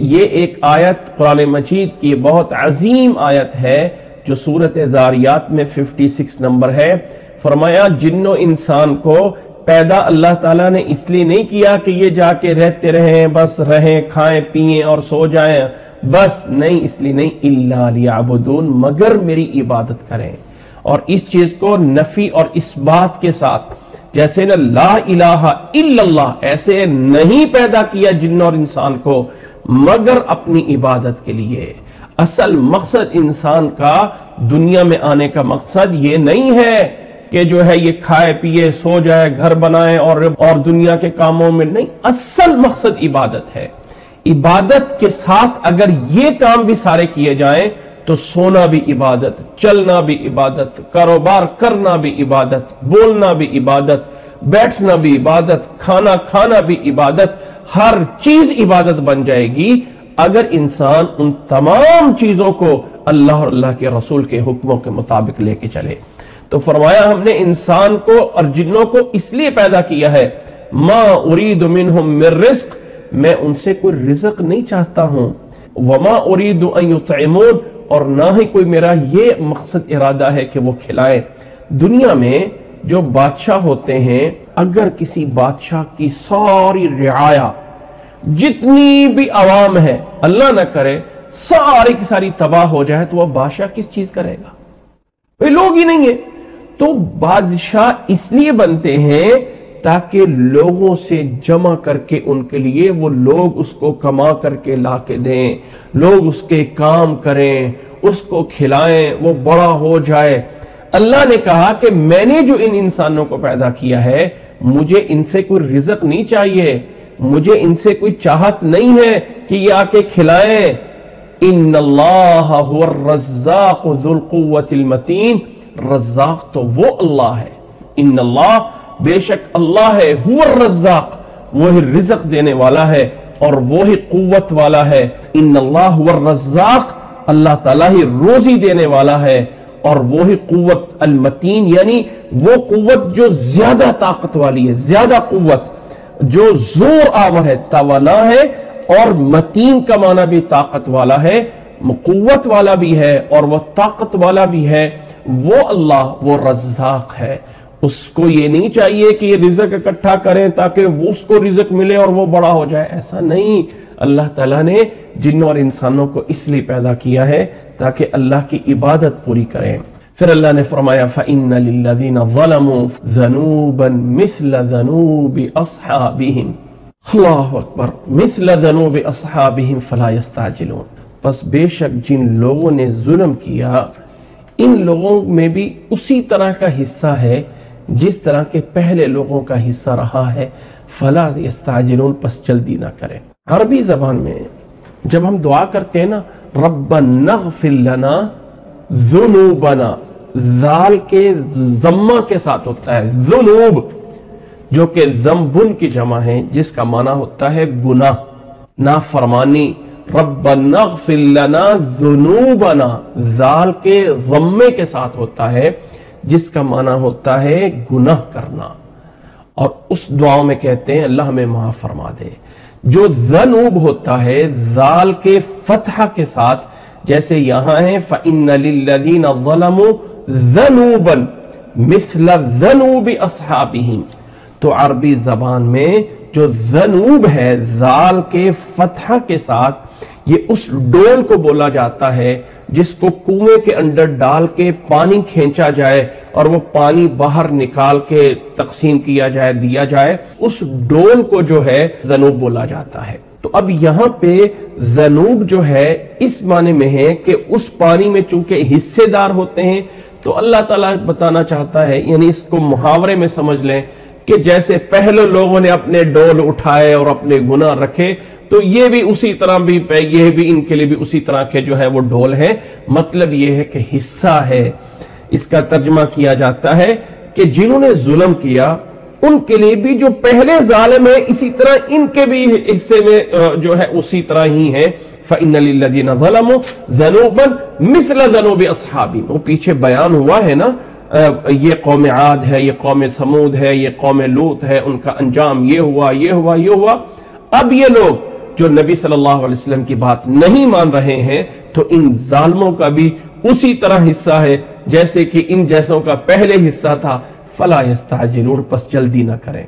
ये एक आयत कुरान मजीद की बहुत अजीम आयत है जो सूरत ज़ारियात में 56 नंबर है। फरमाया जिन्नों इंसान को पैदा अल्लाह ताला ने इसलिए नहीं किया कि ये जाके रहते रहें, बस रहें, खाएं पिएं और सो जाएं, बस नहीं, इसलिए नहीं। इल्ला लियअबुदून, मगर मेरी इबादत करें। और इस चीज़ को नफ़ी और इस्बात के साथ जैसे ना ला इलाहा इल्लल्लाह ऐसे नहीं पैदा किया जिन और इंसान को मगर अपनी इबादत के लिए। असल मकसद इंसान का दुनिया में आने का मकसद ये नहीं है कि जो है ये खाए पिए सो जाए घर बनाए और दुनिया के कामों में नहीं। असल मकसद इबादत है। इबादत के साथ अगर ये काम भी सारे किए जाएं तो सोना भी इबादत, चलना भी इबादत, कारोबार करना भी इबादत, बोलना भी इबादत, बैठना भी इबादत, खाना खाना भी इबादत, हर चीज इबादत बन जाएगी अगर इंसान उन तमाम चीजों को अल्लाह और अल्लाह के रसूल के हुक्मों के मुताबिक लेके चले। तो फरमाया हमने इंसान को और जिन्नों को इसलिए पैदा किया है मा उरीदु मिनहुम मिर रिस्क, मैं उनसे कोई रिजक नहीं चाहता हूं, वमा उरीदु अन युतइमून और ना ही कोई मेरा ये मकसद इरादा है कि वो खिलाएं। दुनिया में जो बादशाह होते हैं अगर किसी बादशाह की सारी रियाया जितनी भी आवाम है अल्लाह ना करे सारी की सारी तबाह हो जाए तो वह बादशाह किस चीज करेगा, वे लोग ही नहीं है। तो बादशाह इसलिए बनते हैं ताकि लोगों से जमा करके उनके लिए वो लोग उसको कमा करके ला के दें, लोग उसके काम करें, उसको खिलाएं, वो बड़ा हो जाए। अल्लाह ने कहा कि मैंने जो इन इंसानों को पैदा किया है मुझे इनसे कोई रिज़्क नहीं चाहिए, मुझे इनसे कोई चाहत नहीं है कि ये आके खिलाएं। इन्नल्लाह हुवर रज़्ज़ाक़ु ज़ुल कुव्वतिल मतीन, रज़्ज़ाक़ तो वो अल्लाह है। इन्नल्लाह बेशक अल्लाह है, हुआ रज़्ज़ाक़ वही रिज़्क़ देने वाला है और वही कुव्वत वाला है। इन्नल्लाह हुआ रज़्ज़ाक़ अल्लाह ताला ही रोजी देने वाला है और वही कुव्वत अल-मतीन यानी वो कुव्वत जो ज्यादा ताकत वाली है, ज्यादा कुव्वत जो जोर आवर है, तवाना है। और मतीन का माना भी ताकत वाला है, कुव्वत वाला भी है और वह ताकत वाला भी है। वो अल्लाह वो रज़्ज़ाक़ है। उसको ये नहीं चाहिए कि ये रिज़्क इकट्ठा करें ताकि वो उसको रिज़्क मिले और वो बड़ा हो जाए, ऐसा नहीं। अल्लाह ताला ने जिन और इंसानों को इसलिए पैदा किया है ताकि अल्लाह की इबादत पूरी करें। फिर अल्लाह ने फरमाया फ़इन्ना लिल्लज़ीना ज़लमू ज़नूबन मिस्ल ज़नूबि अस्हाबिहिम, अल्लाहु अकबर, मिस्ल ज़नूबि अस्हाबिहिम फ़ला यस्ताजिलून। बस बेशक जिन लोगों ने जुल्म किया इन लोगों में भी उसी तरह का हिस्सा है जिस तरह के पहले लोगों का हिस्सा रहा है। फला यस्ताजिलून, पस जल्दी ना करें। अरबी जबान में जब हम दुआ करते हैं ना रब्बनगफिर लना ज़ुनूबना, ज़ाल के ज़म्मा के साथ होता है ज़ुनूब, जो कि ज़म्बुन की जमा है जिसका माना होता है गुनाह, नाफरमानी। रब्बनगफिर लना ज़ुनूबना ज़ाल के ज़म्मे के साथ होता है जिसका माना होता है गुनाह करना। और उस दुआ में कहते हैं अल्लाह हमें माफ फरमा दे। जो ज़नूब होता है ज़ाल के फतहा के साथ, जैसे यहाँ है फ़इन्ना लिल्लज़ीना ज़लमू ज़नूबन मिस्ल ज़नूबि अस्हाबिहिम। तो अरबी ज़बान में जो ज़नूब है ज़ाल के फतहा के साथ, ये उस डोल को बोला जाता है जिसको कुएं के अंदर डाल के पानी खींचा जाए और वो पानी बाहर निकाल के तकसीम किया जाए, दिया जाए, उस डोल को जो है ज़नूब बोला जाता है। तो अब यहाँ पे ज़नूब जो है इस माने में है कि उस पानी में चूंकि हिस्सेदार होते हैं, तो अल्लाह ताला बताना चाहता है, यानी इसको मुहावरे में समझ लें कि जैसे पहले लोगों ने अपने डोल उठाए और अपने गुनाह रखे तो ये भी उसी तरह भी ये भी इनके लिए भी उसी तरह के जो है वो डोल है। मतलब ये है कि हिस्सा है। इसका तर्जमा किया जाता है कि जिन्होंने जुल्म किया उनके लिए भी जो पहले जालिम है इसी तरह इनके भी हिस्से में जो है उसी तरह ही है। फ़इन्ना लिल्लज़ीना ज़लमू ज़नूबन मिस्ल ज़नूबि अस्हाबिहिम। वो पीछे बयान हुआ है ना, ये कौम आद है, ये कौम समूद है, ये कौम लूत है, उनका अंजाम ये हुआ ये हुआ ये हुआ। अब ये लोग जो नबी सल्लल्लाहु अलैहि वसल्लम की बात नहीं मान रहे हैं तो इन जालिमों का भी उसी तरह हिस्सा है जैसे कि इन जैसों का पहले हिस्सा था। फला यस्ताजिलून, पस जल्दी ना करें।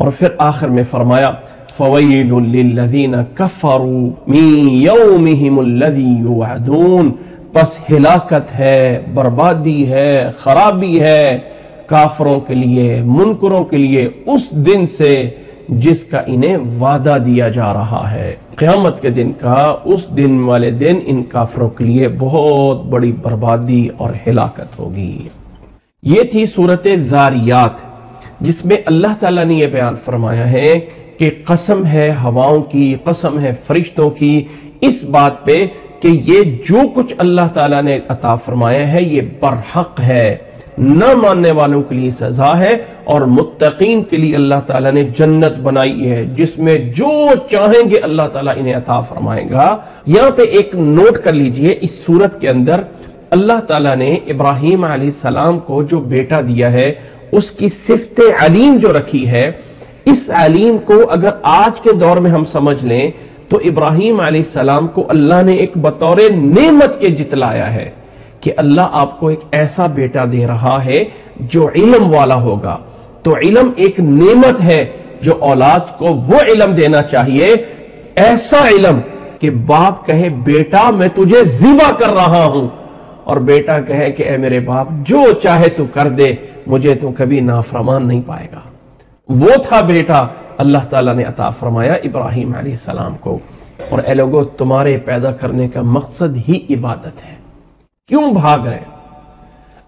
और फिर आखिर में फरमाया फवैलुल लिल्लज़ीना कफ़रू मिन यौमिहिमुल लज़ी युअदून, बस हिलाकत है, बर्बादी है, खराबी है काफरों के लिए, मुनकरों के लिए उस दिन से जिसका इन्हें वादा दिया जा रहा है। क़यामत के दिन का उस दिन वाले दिन इन काफरों के लिए बहुत बड़ी बर्बादी और हिलाकत होगी। ये थी सूरत ज़ारियात जिसमें अल्लाह ताला ने यह बयान फरमाया है कि कसम है हवाओं की, कसम है फरिश्तों की इस बात पे कि ये जो कुछ अल्लाह ताला ने अता फरमाया है ये बरहक है, न मानने वालों के लिए सजा है और मुत्तकीन के लिए अल्लाह ताला ने जन्नत बनाई है जिसमें जो चाहेंगे अल्लाह ताला इन्हें अता फरमाएगा। यहाँ पे एक नोट कर लीजिए, इस सूरत के अंदर अल्लाह ताला ने इब्राहीम अलैहिस्सलाम को जो बेटा दिया है उसकी सिफ्त अलीम जो रखी है, इस अलीम को अगर आज के दौर में हम समझ लें तो इब्राहीम अलैहिस्सलाम को अल्लाह ने एक बतौर नेमत के जितलाया है कि अल्लाह आपको एक ऐसा बेटा दे रहा है जो इल्म वाला होगा। तो इल्म एक नेमत है जो औलाद को वो इल्म देना चाहिए, ऐसा इल्म कि बाप कहे बेटा मैं तुझे ज़िबा कर रहा हूं और बेटा कहे कि ए मेरे बाप जो चाहे तू कर दे, मुझे तू कभी नाफरमान नहीं पाएगा। वो था बेटा अल्लाह ताला ने अता फरमाया इब्राहीम अलैहिस्सलाम को। और ए लोगों, तुम्हारे पैदा करने का मकसद ही इबादत है, क्यों भाग रहे?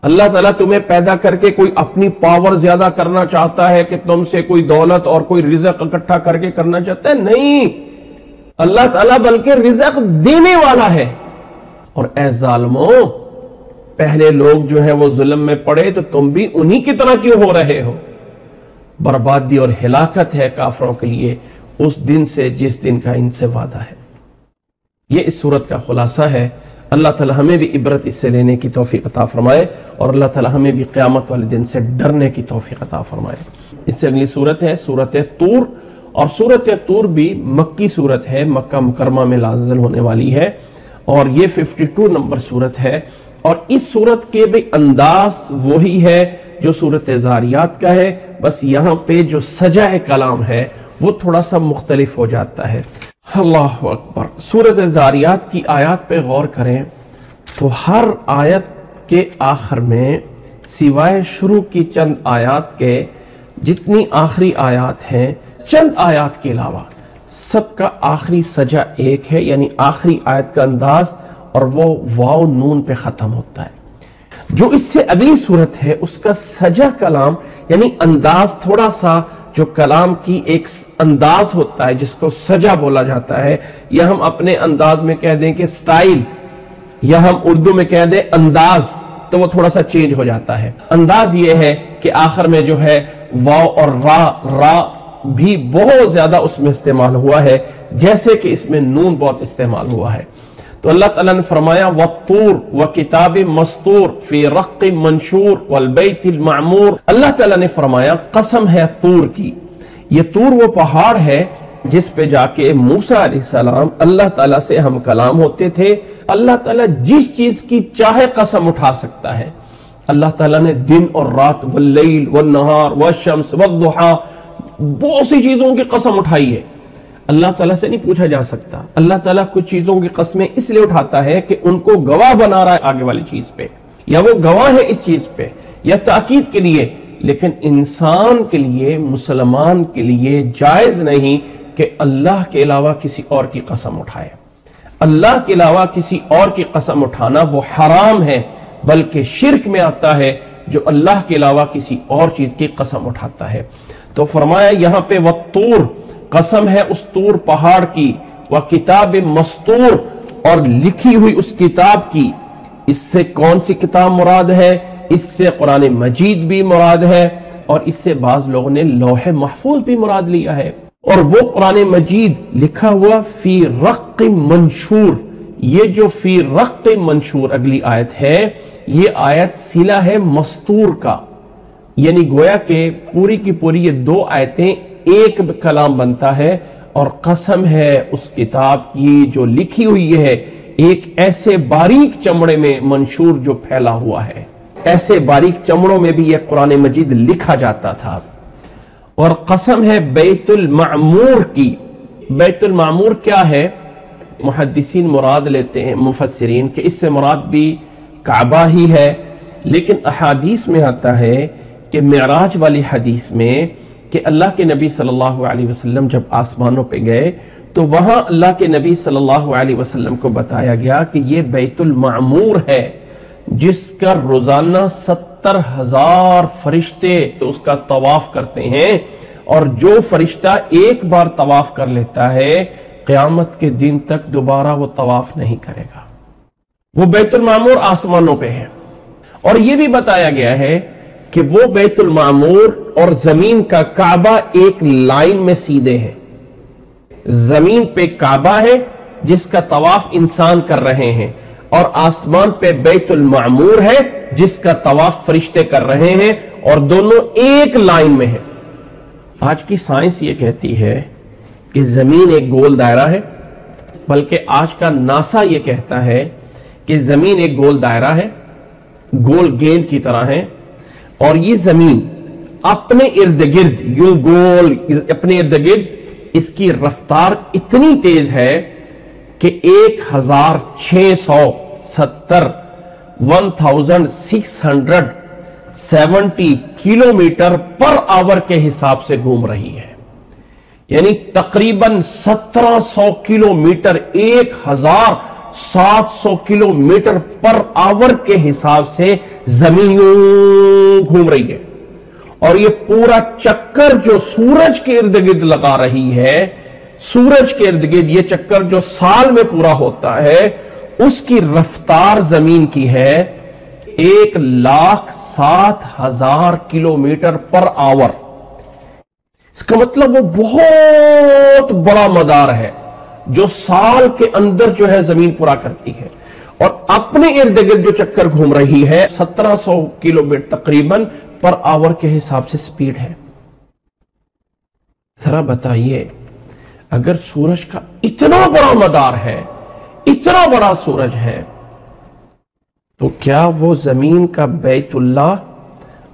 अल्लाह ताला तुम्हें पैदा करके कोई अपनी पावर ज्यादा करना चाहता है कि तुमसे कोई दौलत और कोई रिजक इकट्ठा करके करना चाहता है? नहीं, अल्लाह ताला बल्कि रिजक देने वाला है। और ए जालिमो, पहले लोग जो है वो जुल्म में पड़े तो तुम भी उन्हीं की तरह क्यों हो रहे हो? बर्बादी और हिलाकत है काफरों के लिए उस दिन से जिस दिन का इनसे वादा है। ये इस सूरत का खुलासा है। अल्लाह ताला हमें भी इबरत इससे लेने की तौफीक अता फरमाए और अल्लाह ताला हमें भी क़यामत वाले दिन से डरने की तौफीक अता फरमाए। इससे अगली सूरत है सूरत तूर, और सूरत तूर भी मक्की सूरत है, मक्का मुकरमा में नाज़िल होने वाली है और ये 52 नंबर सूरत है। और इस सूरत के भी अंदाज वही है जो सूरत ज़ारियात का है, बस यहाँ पे जो सजाए कलाम है वो थोड़ा सा मुख्तलिफ हो जाता है। अल्लाह अकबर। सूरत ज़ारियात की आयत पे गौर करें तो हर आयत के आखिर में सिवाय शुरू की चंद आयत के, जितनी आखिरी आयत हैं चंद आयत के अलावा सबका आखिरी सजा एक है, यानी आखिरी आयत का अंदाज और वो वाव नून पे ख़त्म होता है। जो इससे अगली सूरत है उसका सजा कलाम यानी अंदाज थोड़ा सा, जो कलाम की एक अंदाज होता है जिसको सजा बोला जाता है, या हम अपने अंदाज में कह दें कि स्टाइल, या हम उर्दू में कह दें अंदाज, तो वो थोड़ा सा चेंज हो जाता है। अंदाज ये है कि आखिर में जो है वाव और रा भी बहुत ज़्यादा उसमें इस्तेमाल हुआ है, जैसे कि इसमें नून बहुत इस्तेमाल हुआ है। तो अल्लाह ताला ने फरमाया वत्तूर व किताब मस्तूर फी रक़ मंशूर वल बैतिल मामूर। अल्लाह ताला ने फरमाया कसम है तूर की। ये तूर वो पहाड़ है जिस पे जाके मूसा अलैहिस्सलाम अल्लाह ताला से हम कलाम होते थे। अल्लाह ताला जिस चीज की चाहे कसम उठा सकता है। अल्लाह ताला ने दिन और रात वल्लैल वन्नहार वश्शम्स वद्दुहा बहुत सी चीजों की कसम उठाई है। अल्लाह ताला से नहीं पूछा जा सकता। अल्लाह ताला कुछ चीज़ों की कस्में इसलिए उठाता है कि उनको गवाह बना रहा है आगे वाली चीज़ पे, या वो गवाह है इस चीज़ पे, या ताकीद के लिए। लेकिन इंसान के लिए, मुसलमान के लिए जायज़ नहीं कि अल्लाह के अलावा किसी और की कसम उठाए। अल्लाह के अलावा किसी और की कसम उठाना वो हराम है, बल्कि शिर्क में आता है जो अल्लाह के अलावा किसी और चीज़ की कसम उठाता है। तो फरमाया यहाँ पे वत्तूर, कसम है उस तूर पहाड़ की, वह किताब मस्तूर, और लिखी हुई उस किताब की। इससे कौन सी किताब मुराद है? इससे कुरान मजीद भी मुराद है और इससे बाज लोगों ने लौहे महफूज भी मुराद लिया है। और वो कुरान मजीद लिखा हुआ फी रक़ मंशूर। ये जो फी रक़ मंशूर अगली आयत है, ये आयत सिला है मस्तूर का, यानी गोया के पूरी की पूरी ये दो आयतें एक कलाम बनता है। और कसम है उस किताब की जो लिखी हुई है, एक ऐसे बारीक चमड़े में मंशूर जो फैला हुआ है। ऐसे बारीक चमड़ों में भी यह कुरान मजीद लिखा जाता था। और कसम है बैतुल मामूर की। बैतुल मामूर क्या है? मुहद्दिसीन मुराद लेते हैं, मुफस्सिरीन, कि इससे मुराद भी काबा ही है, लेकिन अहादीस में आता है कि मेराज वाली हदीस में कि अल्लाह के नबी सल्लल्लाहु अलैहि वसल्लम जब आसमानों पे गए तो वहाँ अल्लाह के नबी सल्लल्लाहु अलैहि वसल्लम को बताया गया कि ये बैतुल मामूर है जिसका रोज़ाना 70,000 फरिश्ते तो उसका तवाफ करते हैं, और जो फरिश्ता एक बार तवाफ कर लेता है क़यामत के दिन तक दोबारा वो तवाफ नहीं करेगा। वो बैतुल मामूर आसमानों पे है। और ये भी बताया गया है कि वो बैतुल मामूर और जमीन का काबा एक लाइन में सीधे हैं। जमीन पे काबा है जिसका तवाफ इंसान कर रहे हैं, और आसमान पे बैतुल मामूर है जिसका तवाफ फरिश्ते कर रहे हैं, और दोनों एक लाइन में है। आज की साइंस ये कहती है कि जमीन एक गोल दायरा है, बल्कि आज का नासा ये कहता है कि जमीन एक गोल दायरा है, गोल गेंद की तरह है, और ये जमीन अपने इर्द गिर्द यूं गोल अपने इर्द गिर्द इसकी रफ्तार इतनी तेज है कि 1670 किलोमीटर पर आवर के हिसाब से घूम रही है। यानी तकरीबन 1700 किलोमीटर 1700 किलोमीटर पर आवर के हिसाब से जमीन घूम रही है, और यह पूरा चक्कर जो सूरज के इर्द गिर्द लगा रही है, सूरज के इर्द गिर्द यह चक्कर जो साल में पूरा होता है, उसकी रफ्तार जमीन की है 1,07,000 किलोमीटर पर आवर। इसका मतलब वो बहुत बड़ा मदार है जो साल के अंदर जो है जमीन पूरा करती है, और अपने इर्द गिर्द जो चक्कर घूम रही है 1700 किलोमीटर तकरीबन पर आवर के हिसाब से स्पीड है। जरा बताइए, अगर सूरज का इतना बड़ा मदार है, इतना बड़ा सूरज है, तो क्या वो जमीन का बैतुल्ला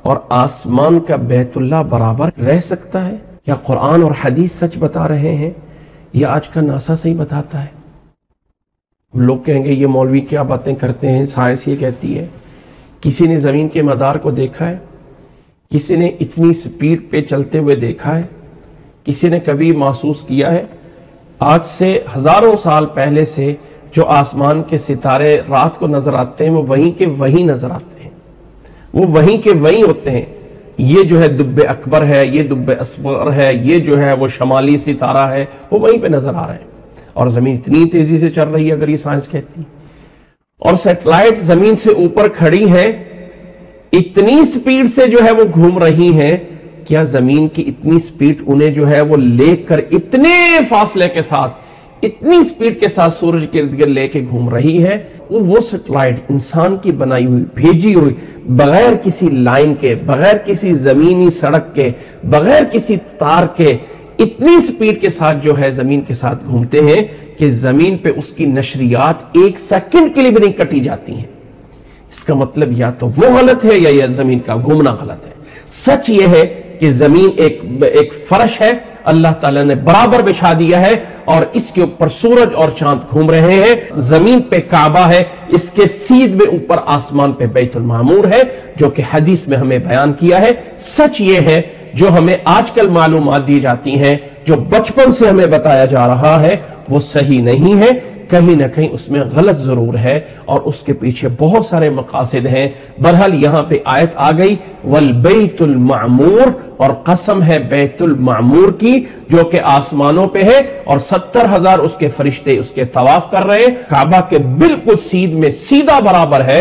और आसमान का बैतुल्ला बराबर रह सकता है? क्या कुरान और हदीस सच बता रहे हैं? यह आज का नासा सही बताता है। लोग कहेंगे ये मौलवी क्या बातें करते हैं, साइंस ये कहती है। किसी ने ज़मीन के मदार को देखा है? किसी ने इतनी स्पीड पे चलते हुए देखा है? किसी ने कभी महसूस किया है? आज से हज़ारों साल पहले से जो आसमान के सितारे रात को नज़र आते हैं वो वहीं के वहीं नज़र आते हैं, वो वहीं के वहीं होते हैं। ये जो है दुब्बे अकबर है, ये दुब्बे असगर है, ये जो है वो शमाली सितारा है, वो वहीं पे नज़र आ रहा है। और ज़मीन इतनी तेज़ी से चल रही है, अगर ये साइंस कहती है, और सैटेलाइट ज़मीन से ऊपर खड़ी है, इतनी स्पीड से जो है वो घूम रही है, क्या ज़मीन की इतनी स्पीड उन्हें जो है वो लेकर इतने फासले के साथ, इतनी स्पीड के साथ सूरज के इर्द गिर्द लेके घूम रही है? वो सैटेलाइट इंसान की बनाई हुई, भेजी हुई, बगैर किसी लाइन के, बगैर किसी ज़मीनी सड़क के, बगैर किसी तार के, इतनी स्पीड के साथ जो है ज़मीन के साथ घूमते हैं कि ज़मीन पे उसकी नशरियात एक सेकंड के लिए भी नहीं कटी जाती हैं। इसका मतलब या तो वो गलत है या यह ज़मीन का घूमना गलत है। सच यह है कि ज़मीन एक फर्श है, अल्लाह ताला ने बराबर बिछा दिया है, और इसके ऊपर सूरज और चांद घूम रहे हैं। ज़मीन पे काबा है, इसके सीध में ऊपर आसमान पे बैतुल मामूर है, जो कि हदीस में हमें बयान किया है। सच ये है जो हमें आजकल मालूमात दी जाती हैं, जो बचपन से हमें बताया जा रहा है, वो सही नहीं है, कहीं ना कहीं उसमें गलत ज़रूर है, और उसके पीछे बहुत सारे मकासद हैं। बहरहाल यहाँ पे आयत आ गई वल बैतुल मामूर, और कसम है बैतुल मामूर की जो कि आसमानों पे है, और 70,000 उसके फरिश्ते उसके तवाफ कर रहे हैं। काबा के बिल्कुल सीध में सीधा बराबर है,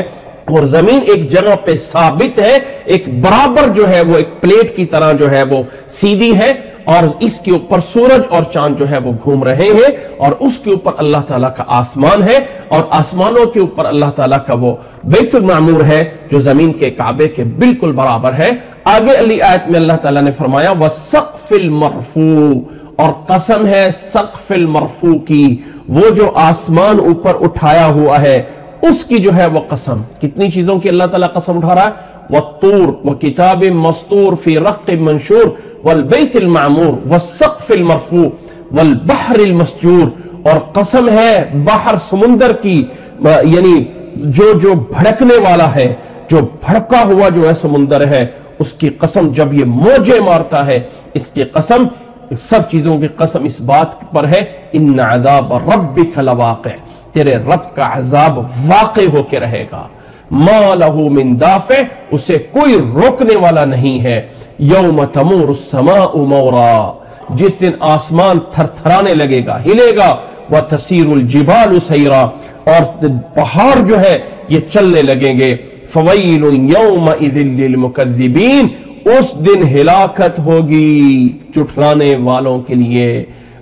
और जमीन एक जगह पे साबित है, एक बराबर जो है वो एक प्लेट की तरह जो है वो सीधी है, और इसके ऊपर सूरज और चांद जो है वो घूम रहे हैं, और उसके ऊपर अल्लाह ताला का आसमान है, और आसमानों के ऊपर अल्लाह ताला का वो बैतुल मामूर है जो जमीन के काबे के बिल्कुल बराबर है। आगे अली आयत में अल्लाह ताला ने फरमाया वस्सक़्फ़िल मरफ़ू, और कसम है सक़्फ़िल मरफ़ू की, वो जो आसमान ऊपर उठाया हुआ है उसकी जो है वो कसम। कितनी चीजों की अल्लाह ताला कसम उठा रहा है? वत्तूर व किताब मस्तूर फी रक़् मंशूर वल बैतिल मामूर वस्सक़्फ़िल मरफ़ू वल बहरिल मस्जूर, और कसम है बाहर समुंदर की, यानी जो भड़कने वाला है, जो भड़का हुआ जो है समुंदर है, उसकी कसम, जब ये मोजे मारता है इसकी कसम, सब चीज़ों की कसम इस बात पर है, इन अज़ाब रब्बिक लवाक़िअ, तेरे रब का अज़ाब वाक़िअ होके रहेगा। मा लहू मिन दाफ़िअ, उसे कोई रोकने वाला नहीं है। यौम तमूरु अस्समाउ मौरा, जिस दिन आसमान थरथराने लगेगा, हिलेगा। व तसीरुल जिबालु सैरा, और पहाड़ जो है ये चलने लगेंगे। फवैलुन यौमइज़िन लिलमुकज़्ज़िबीन, उस दिन हिलाकत होगी चुठलाने वालों के लिए।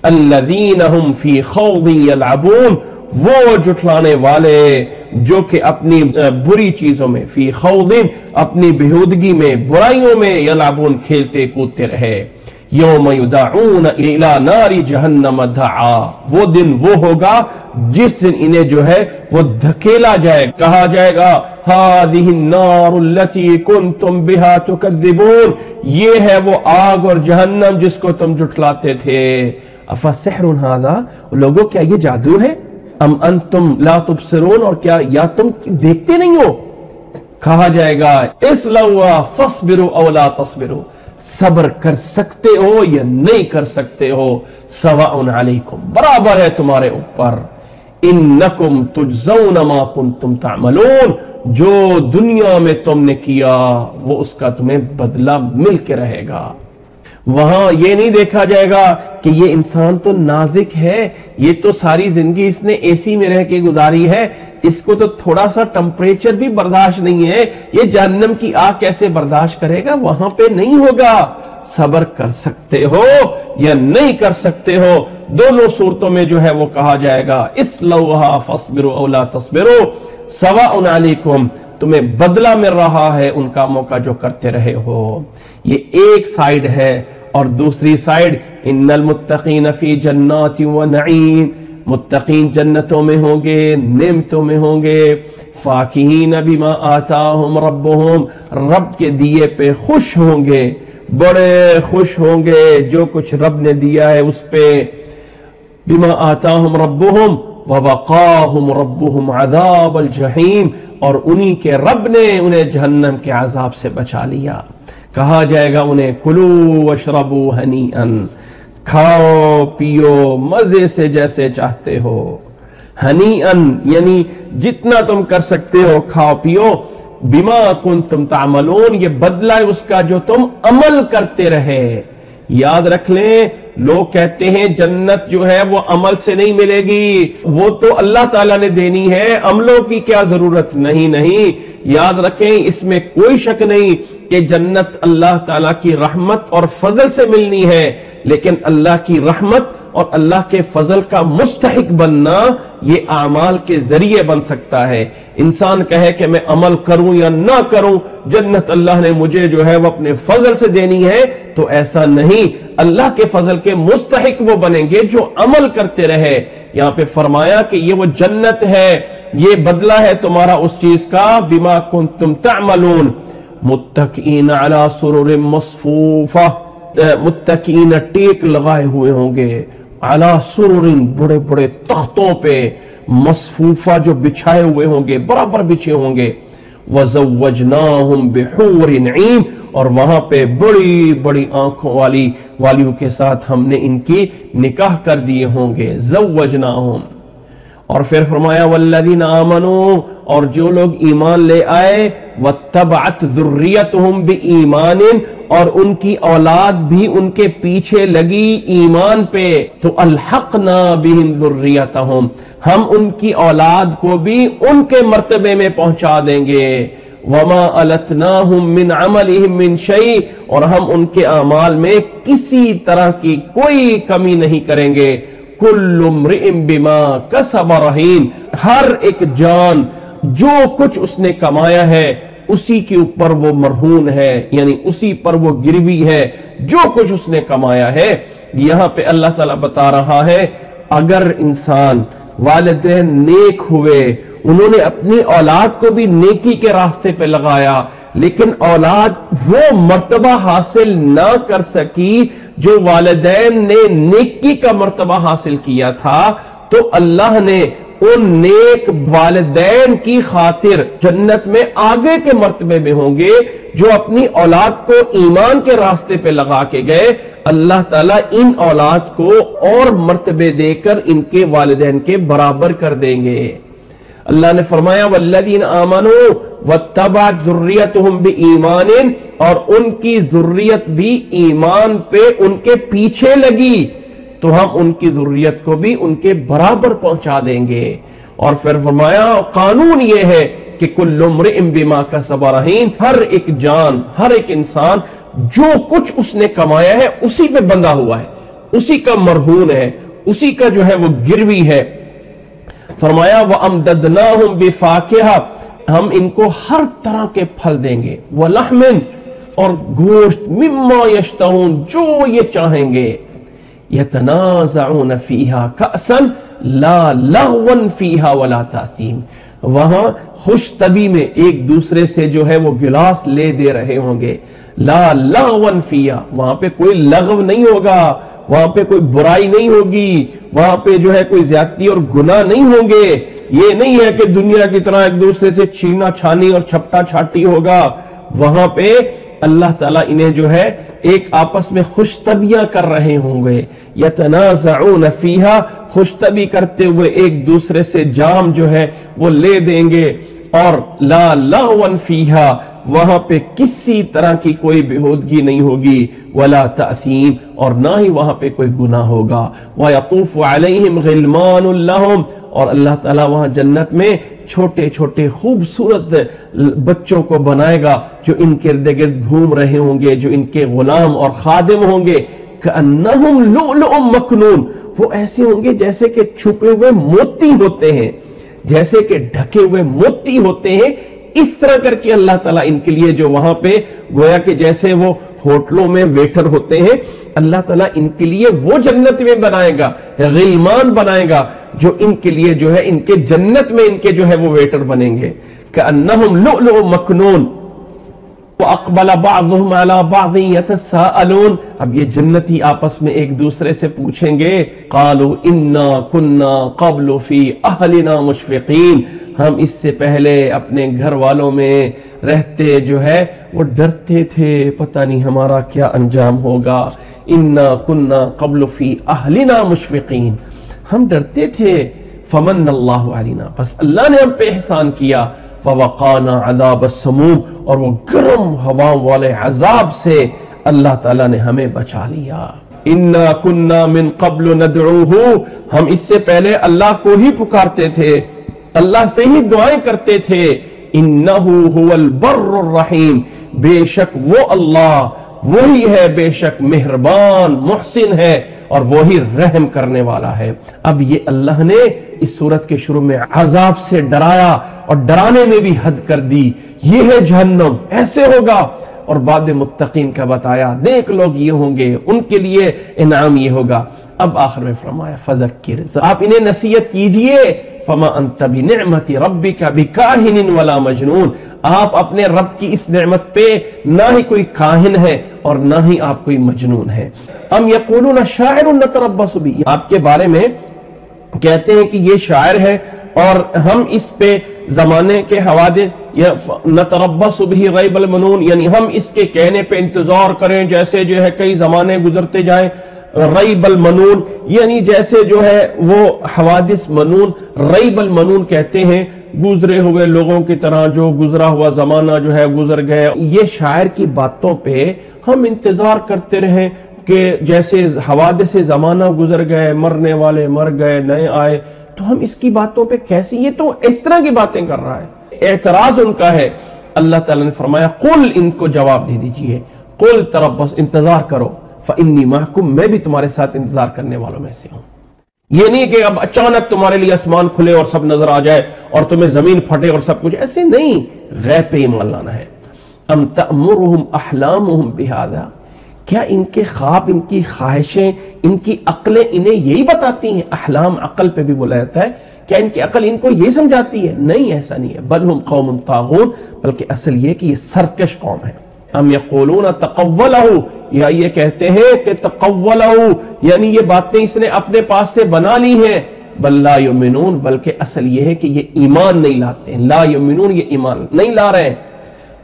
अल्लज़ीना हुम फी खौज़िन यलअबून, वो जुठलाने वाले जो कि अपनी बुरी चीजों में, फी खौज़िन, अपनी बेहूदगी में, बुराइयों में, यलअबून, खेलते कूदते रहे। यौम युदअून इला नारी जहन्नम दअआ, वो दिन वो होगा जिस दिन इन्हें जो है वो धकेला जाए, कहा जाएगा हाज़िहि नारु लती कुंतुम बिहा तुकज़्ज़िबून, ये है वो आग और जहन्नम जिसको तुम जुठलाते थे। अफ़सिहरुन हाज़ा, लोगों क्या ये जादू है? अम अंतुम ला तुबसिरून, और क्या या तुम देखते नहीं हो? कहा जाएगा इसलौहा फस्बिरू औ ला तस्बिरू, सब्र कर सकते हो या नहीं कर सकते हो, सवाउन अलैकुम, बराबर है तुम्हारे ऊपर। इन्नकुम तुजज़ौन मा कुंतुम तामलून, जो दुनिया में तुमने किया वो उसका तुम्हें बदला मिल के रहेगा। वहां ये नहीं देखा जाएगा कि ये इंसान तो नाजुक है, ये तो सारी जिंदगी इसने एसी में रह के गुजारी है, इसको तो थोड़ा सा टेम्परेचर भी बर्दाश्त नहीं है, ये जहन्नम की आग कैसे बर्दाश्त करेगा, वहां पे नहीं होगा। सब्र कर सकते हो या नहीं कर सकते हो, दोनों सूरतों में जो है वो कहा जाएगा इस्लौहा फस्बिरू औ ला तस्बिरू सवाउन अलैकुम, तुम्हें बदला मिल रहा है उन कामों का जो करते रहे हो। ये एक साइड है, और दूसरी साइड इन्नल मुत्तकीन फी जन्नातिन व नईम, मुत्तकीन जन्नतों में होंगे, नेमतों में होंगे। फाकिहीन बिमा आताहुम रब्बुहुम, रब के दिए पे खुश होंगे, बड़े खुश होंगे जो कुछ रब ने दिया है उस पे। बिमा आताहुम रब्बुहुम वबक़ाहुम रब्बुहुम अज़ाबल जहीम, और उन्हीं के रब ने उन्हें जहन्नम के अजाब से बचा लिया। कहा जाएगा उन्हें कुलू वशरबू हनीअन, खाओ पियो मज़े से जैसे चाहते हो। हनीअन यानी जितना तुम कर सकते हो खाओ पियो। बिमा कुंतुम तामलून, ये बदला है उसका जो तुम अमल करते रहे। याद रख लें, लोग कहते हैं जन्नत जो है वो अमल से नहीं मिलेगी, वो तो अल्लाह ताला ने देनी है, अमलों की क्या जरूरत। नहीं नहीं, याद रखें, इसमें कोई शक नहीं कि जन्नत अल्लाह ताला की रहमत और फजल से मिलनी है, लेकिन अल्लाह की रहमत और अल्लाह के फजल का मुस्तहिक बनना ये आमाल के जरिए बन सकता है। इंसान कहे कि मैं अमल करूं या ना करूं, जन्नत अल्लाह ने मुझे जो है वो अपने फजल से देनी है, तो ऐसा नहीं, अल्लाह के फजल के मुस्तहिक वो बनेंगे जो अमल करते रहे। यहाँ पे फरमाया कि ये वो जन्नत है, ये बदला है तुम्हारा उस चीज का। बिमा कुंतुम तामलून मुत्तकीन अला सुरुर मसफूफा, मुत्तकीन टेक लगाए हुए होंगे, अला सुरुरिन, बड़े बड़े तख्तों पे, मसफूफा जो बिछाए हुए होंगे, बराबर बिछे होंगे। वज़व्वजनाहुम बिहूरिन ईन, और वहां पे बड़ी बड़ी आंखों वालियों के साथ हमने इनकी निकाह कर दिए होंगे। ज़व्वजनाहुम, और फिर फरमाया वल्लज़ीना आमनू, और जो लोग ईमान ले आए, वत्तबअत ज़ुर्रियतहुम बिईमानिन, और उनकी औलाद भी उनके पीछे लगी ईमान पे, तो अलहक़ना बिहिम ज़ुर्रियतहुम, हम उनकी औलाद को भी उनके मर्तबे में पहुंचा देंगे। वमा अलतनाहुम मिन अमलिहिम मिन शै, और हम उनके अमाल में किसी तरह की कोई कमी नहीं करेंगे। कुल्लु इम्रिइम बिमा कसब रहीन, हर एक जान जो कुछ उसने कमाया है उसी के ऊपर वो मरहून है, यानी उसी पर वो गिरवी है जो कुछ उसने कमाया है। यहाँ पे अल्लाह ताला बता रहा है, अगर इंसान वालिदैन नेक हुए, उन्होंने अपनी औलाद को भी नेकी के रास्ते पे लगाया, लेकिन औलाद वो मर्तबा हासिल ना कर सकी जो वालिदैन ने नेकी का मर्तबा हासिल किया था, तो अल्लाह ने उन नेक वालिदैन की खातिर जन्नत में आगे के मर्तबे में होंगे जो अपनी औलाद को ईमान के रास्ते पे लगा के गए। अल्लाह ताला इन औलाद को और मर्तबे देकर इनके वालिदैन के बराबर कर देंगे। अल्लाह ने फरमाया वल्लज़ीन आमनू वत्तबअत ज़ुर्रियतहुम बिईमान, और उनकी ज़ुर्रियत भी ईमान पे उनके पीछे लगी तो हम उनकी ज़ुर्रियत को भी उनके बराबर पहुंचा देंगे। और फिर फरमाया कानून यह है कि कुल्लु इम्रिइं बिमा कसबा रहीन, हर एक जान हर एक इंसान जो कुछ उसने कमाया है उसी पे बंधा हुआ है, उसी का मरहून है, उसी का जो है वो गिरवी है। फरमाया वअमददनाहुम बिफाकिहा, हम इनको हर तरह के फल देंगे, वलहमिन, और गोश्त, मिम्मा यश्तहून, जो ये चाहेंगे। यतनाज़ाउन फीहा कअसन ला लग़वन फीहा वला तासीम, वहां खुशतबी में एक दूसरे से जो है वो गिलास ले दे रहे होंगे। ला लग़वन फीहा, वहां पे कोई लग़व नहीं होगा, वहां पे कोई बुराई नहीं होगी, वहां पे जो है कोई ज्यादती और गुनाह नहीं होंगे। ये नहीं है कि दुनिया की तरह एक दूसरे से छीना छानी और छपटा छाटी होगा। वहां पे अल्लाह ताला इन्हें जो है एक आपस में खुशतबियां कर रहे होंगे। यतनाज़ाउन फीहा, खुशतबी करते हुए एक दूसरे से जाम जो है वो ले देंगे। और ला लग़वन फीहा, वहां पे किसी तरह की कोई बेहूदगी नहीं होगी। वला तासीम, और ना ही वहां पे कोई गुनाह होगा। वयतूफ़ु अलैहिम ग़िलमान लहुम, और अल्लाह ताला वहां जन्नत में छोटे छोटे खूबसूरत बच्चों को बनाएगा जो इनके इर्द गिर्द घूम रहे होंगे, जो इनके गुलाम और खादिम होंगे। कअन्नहुम लुअलुअम मकनून, वो ऐसे होंगे जैसे कि छुपे हुए मोती होते हैं, जैसे कि ढके हुए मोती होते हैं। इस तरह करके अल्लाह ताला इनके लिए जो वहां पे गोया के जैसे वो होटलों में वेटर होते हैं, अल्लाह ताला इनके लिए वो जन्नत में बनाएगा, गिलमान बनाएगा, जो इनके लिए जो है इनके जन्नत में इनके जो है वो वेटर बनेंगे। कअन्नहुम लुअलुअ मकनून वअक़बल बअज़ुहुम अला बअज़ यतसाअलून, अब ये जन्नती आपस में एक दूसरे से पूछेंगे क़ालू इन्ना कुन्ना क़ब्लु फ़ी अहलिना मुशफ़िक़ीन, हम इससे पहले अपने घर वालों में रहते जो है वो डरते थे, पता नहीं हमारा क्या अंजाम होगा। इन्ना कुन्ना क़ब्लु फ़ी अहलिना मुशफ़िक़ीन, हम डरते थे। फ़मन अल्लाहु अलैना, बस अल्लाह ने हम पे एहसान किया। फ़वक़ाना अज़ाबस्समूम, और वो गर्म हवाओं वाले अजाब से अल्लाह ताला ने हमें बचा लिया। इन्ना कुन्ना मिन क़ब्लु नदऊहू, हम इससे पहले अल्लाह को ही पुकारते थे, अल्लाह से ही दुआएं करते थे। इन्नहु हुवल बर्रुर रहीम, बेशक वो अल्लाह वही है, बेशक मेहरबान मुहसिन है और वही रहम करने वाला है। अब ये अल्लाह ने इस सूरत के शुरू में अजाब से डराया और डराने में भी हद कर दी। ये है जहन्नम, ऐसे होगा, और बाद में मुत्तकीन का बताया, नेक लोग ये होंगे, उनके लिए इनाम ये होगा। अब आखिर में फरमाया फ़ज़क्किर, आप इन्हें नसीहत कीजिए। फमा अंत बिनिअमति रब्बिका बिकाहिनिन वला मजनून, आप अपने रब की इस नेमत पे ना ही कोई काहिन है और ना ही आप कोई मजनून है। अम यक़ूलूना शाइरुन नतरब्बसु बिही, आपके बारे में कहते हैं कि ये शायर है और हम इस पे जमाने के हवादे या नतरब्बसु बिही रैबल मनून, यानी हम इसके कहने पे इंतजार करें जैसे जो है कई जमाने गुजरते जाएं। रैबल मनून यानी जैसे जो है वो हवादिस मनून, रैबल मनून कहते हैं गुजरे हुए लोगों की तरह, जो गुजरा हुआ जमाना जो है गुजर गए। ये शायर की बातों पे हम इंतजार करते रहें कि जैसे हवादिस ज़माना गुजर गए, मरने वाले मर गए, नए आए, तो हम इसकी बातों पे कैसे, ये तो इस तरह की बातें कर रहा है। एतराज उनका है। अल्लाह ताला ने फरमाया कुल, इनको जवाब दे दीजिए, कुल तरब्बस, इंतजार करो, फ़इन्नी महकुम, मैं भी तुम्हारे साथ इंतजार करने वालों में से हूँ। ये नहीं कि अब अचानक तुम्हारे लिए आसमान खुले और सब नजर आ जाए और तुम्हें जमीन फटे और सब कुछ, ऐसे नहीं, गैब पे ईमान लाना है। अम तअमुरुहुम अहलामुहुम बिहादा, क्या इनके ख्वाब, इनकी ख्वाहिशें, इनकी अक्लें इन्हें यही बताती हैं? अहलाम अक्ल पे भी बोला जाता है। क्या इनकी अक्ल इनको यही समझाती है? नहीं, ऐसा नहीं है। बल हुम कौमुन तागून, बल्कि असल ये कि ये सरकश कौम है। हम यक़ूलूना तक़व्वलहू, या ये कहते हैं कि तक़व्वलहू, यानी ये बातें इसने अपने पास से बना ली हैं। बल्ला युमिनून, बल्कि असल यह है कि ये ईमान नहीं लाते हैं, ला युमिनून, ये ईमान नहीं ला रहे हैं।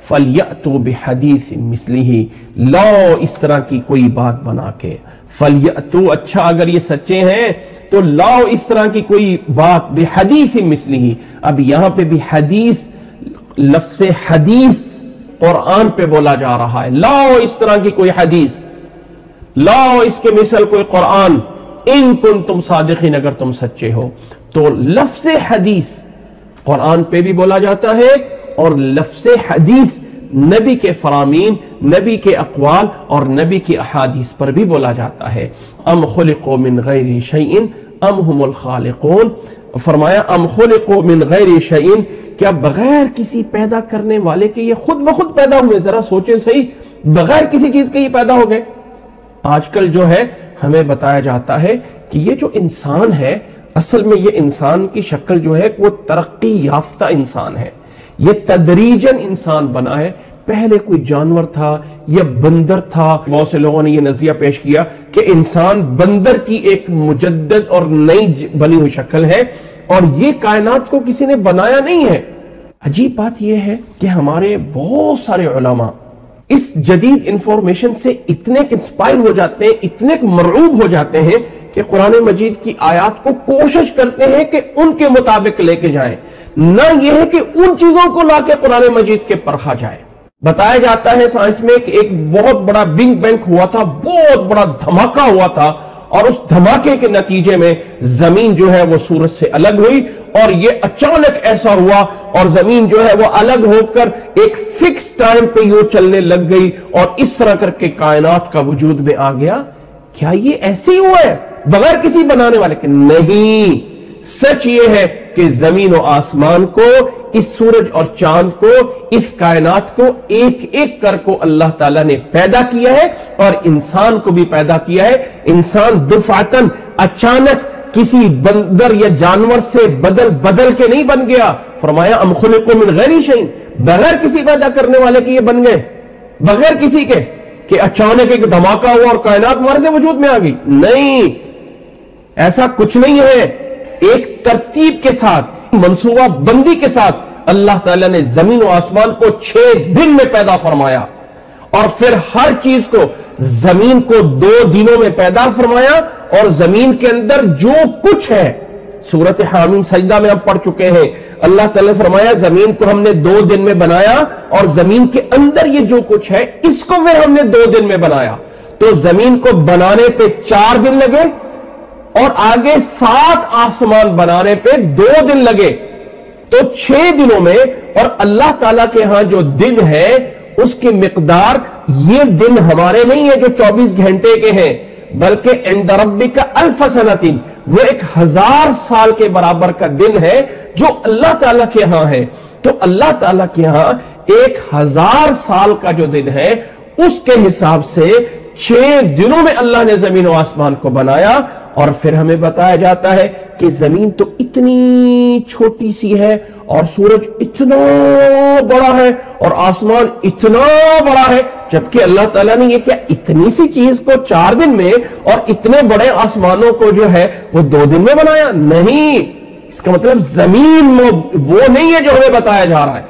फलयतु बिहदीस मिस्लिही, लाओ इस तरह की कोई बात बना के। फलयतु, अच्छा अगर ये सच्चे हैं तो लाओ इस तरह की कोई बात, बिहदीस मिस्लिही। अब यहाँ पे भी हदीस, लफ्ज़ हदीस कुरान पे बोला जा रहा है, लाओ इस तरह की कोई हदीस, लाओ इसके मिसल कोई कुरान, इन कुंतुम सादिकीन, अगर तुम सच्चे हो। तो लफ्ज़ हदीस कुरान पे भी बोला जाता है और लफ्ज़ हदीस नबी के फरामीन, नबी के अक़वाल और नबी की अहादीस पर भी बोला जाता है। अम खुलिक़ू मिन गैरि शैइन अम हुमुल खालिक़ून, फरमाया अम खुलिक़ू मिन गैरि शैइन, क्या बगैर किसी पैदा करने वाले के ये खुद ब खुद पैदा हुए? जरा सोचें सही, बगैर किसी चीज़ के ये पैदा हो गए। आजकल जो है हमें बताया जाता है कि ये जो इंसान है, असल में ये इंसान की शक्ल जो है वो तरक्की याफ्ता इंसान है, ये तदरीजन इंसान बना है। पहले कोई जानवर था या बंदर था। बहुत से लोगों ने ये नजरिया पेश किया कि इंसान बंदर की एक मुजद्दद और नई बनी हुई शक्ल है और ये कायनात को किसी ने बनाया नहीं है। अजीब बात यह है कि हमारे बहुत सारे उलमा इस जदीद इंफॉर्मेशन से इतने इंस्पायर हो जाते हैं, इतने मरऊब हो जाते हैं कि कुरान मजीद की आयात को कोशिश करते हैं कि उनके मुताबिक लेके जाएं, ना यह है कि उन चीजों को लाके कुरान मजीद के परखा जाए। बताया जाता है साइंस में कि एक बहुत बड़ा बिग बैंग हुआ था, बहुत बड़ा धमाका हुआ था और उस धमाके के नतीजे में जमीन जो है वो सूरज से अलग हुई और ये अचानक ऐसा हुआ और जमीन जो है वो अलग होकर एक फिक्स टाइम पे यूं चलने लग गई और इस तरह करके कायनात का वजूद में आ गया। क्या ये ऐसे ही हुआ है बगैर किसी बनाने वाले के? नहीं, सच ये है कि जमीन और आसमान को, इस सूरज और चांद को, इस कायनात को एक एक कर को अल्लाह ताला ने पैदा किया है और इंसान को भी पैदा किया है। इंसान दुफातन, अचानक, किसी बंदर या जानवर से बदल बदल के नहीं बन गया। फरमाया अम खुलिक़ू मिन गैरि शैइन, बगैर किसी पैदा करने वाले के ये बन गए, बगैर किसी के कि अचानक एक धमाका हुआ और कायनात हमारे से वजूद में आ गई। नहीं, ऐसा कुछ नहीं है। एक तरतीब के साथ, मंसूबा बंदी के साथ अल्लाह ताला ने जमीन और आसमान को 6 दिन में पैदा फरमाया और फिर हर चीज को, जमीन को 2 दिनों में पैदा फरमाया और जमीन के अंदर जो कुछ है, सूरत हामीम सजदा में हम पढ़ चुके हैं, अल्लाह ताला फरमाया जमीन को हमने 2 दिन में बनाया और जमीन के अंदर ये जो कुछ है इसको फिर हमने 2 दिन में बनाया। तो जमीन को बनाने पर 4 दिन लगे और आगे 7 आसमान बनाने पे 2 दिन लगे, तो 6 दिनों में। और अल्लाह ताला के यहां जो दिन है उसकी मिकदार, ये दिन हमारे नहीं है जो 24 घंटे के हैं, बल्कि इंद रब्बिका अल्फ सनतिन, वो 1000 साल के बराबर का दिन है जो अल्लाह ताला के यहां है। तो अल्लाह ताला के यहां 1000 साल का जो दिन है उसके हिसाब से 6 दिनों में अल्लाह ने जमीन और आसमान को बनाया और फिर हमें बताया जाता है कि जमीन तो इतनी छोटी सी है और सूरज इतना बड़ा है और आसमान इतना बड़ा है, जबकि अल्लाह ताला ने ये क्या इतनी सी चीज को 4 दिन में और इतने बड़े आसमानों को जो है वो 2 दिन में बनाया? नहीं, इसका मतलब जमीन वो नहीं है जो हमें बताया जा रहा है।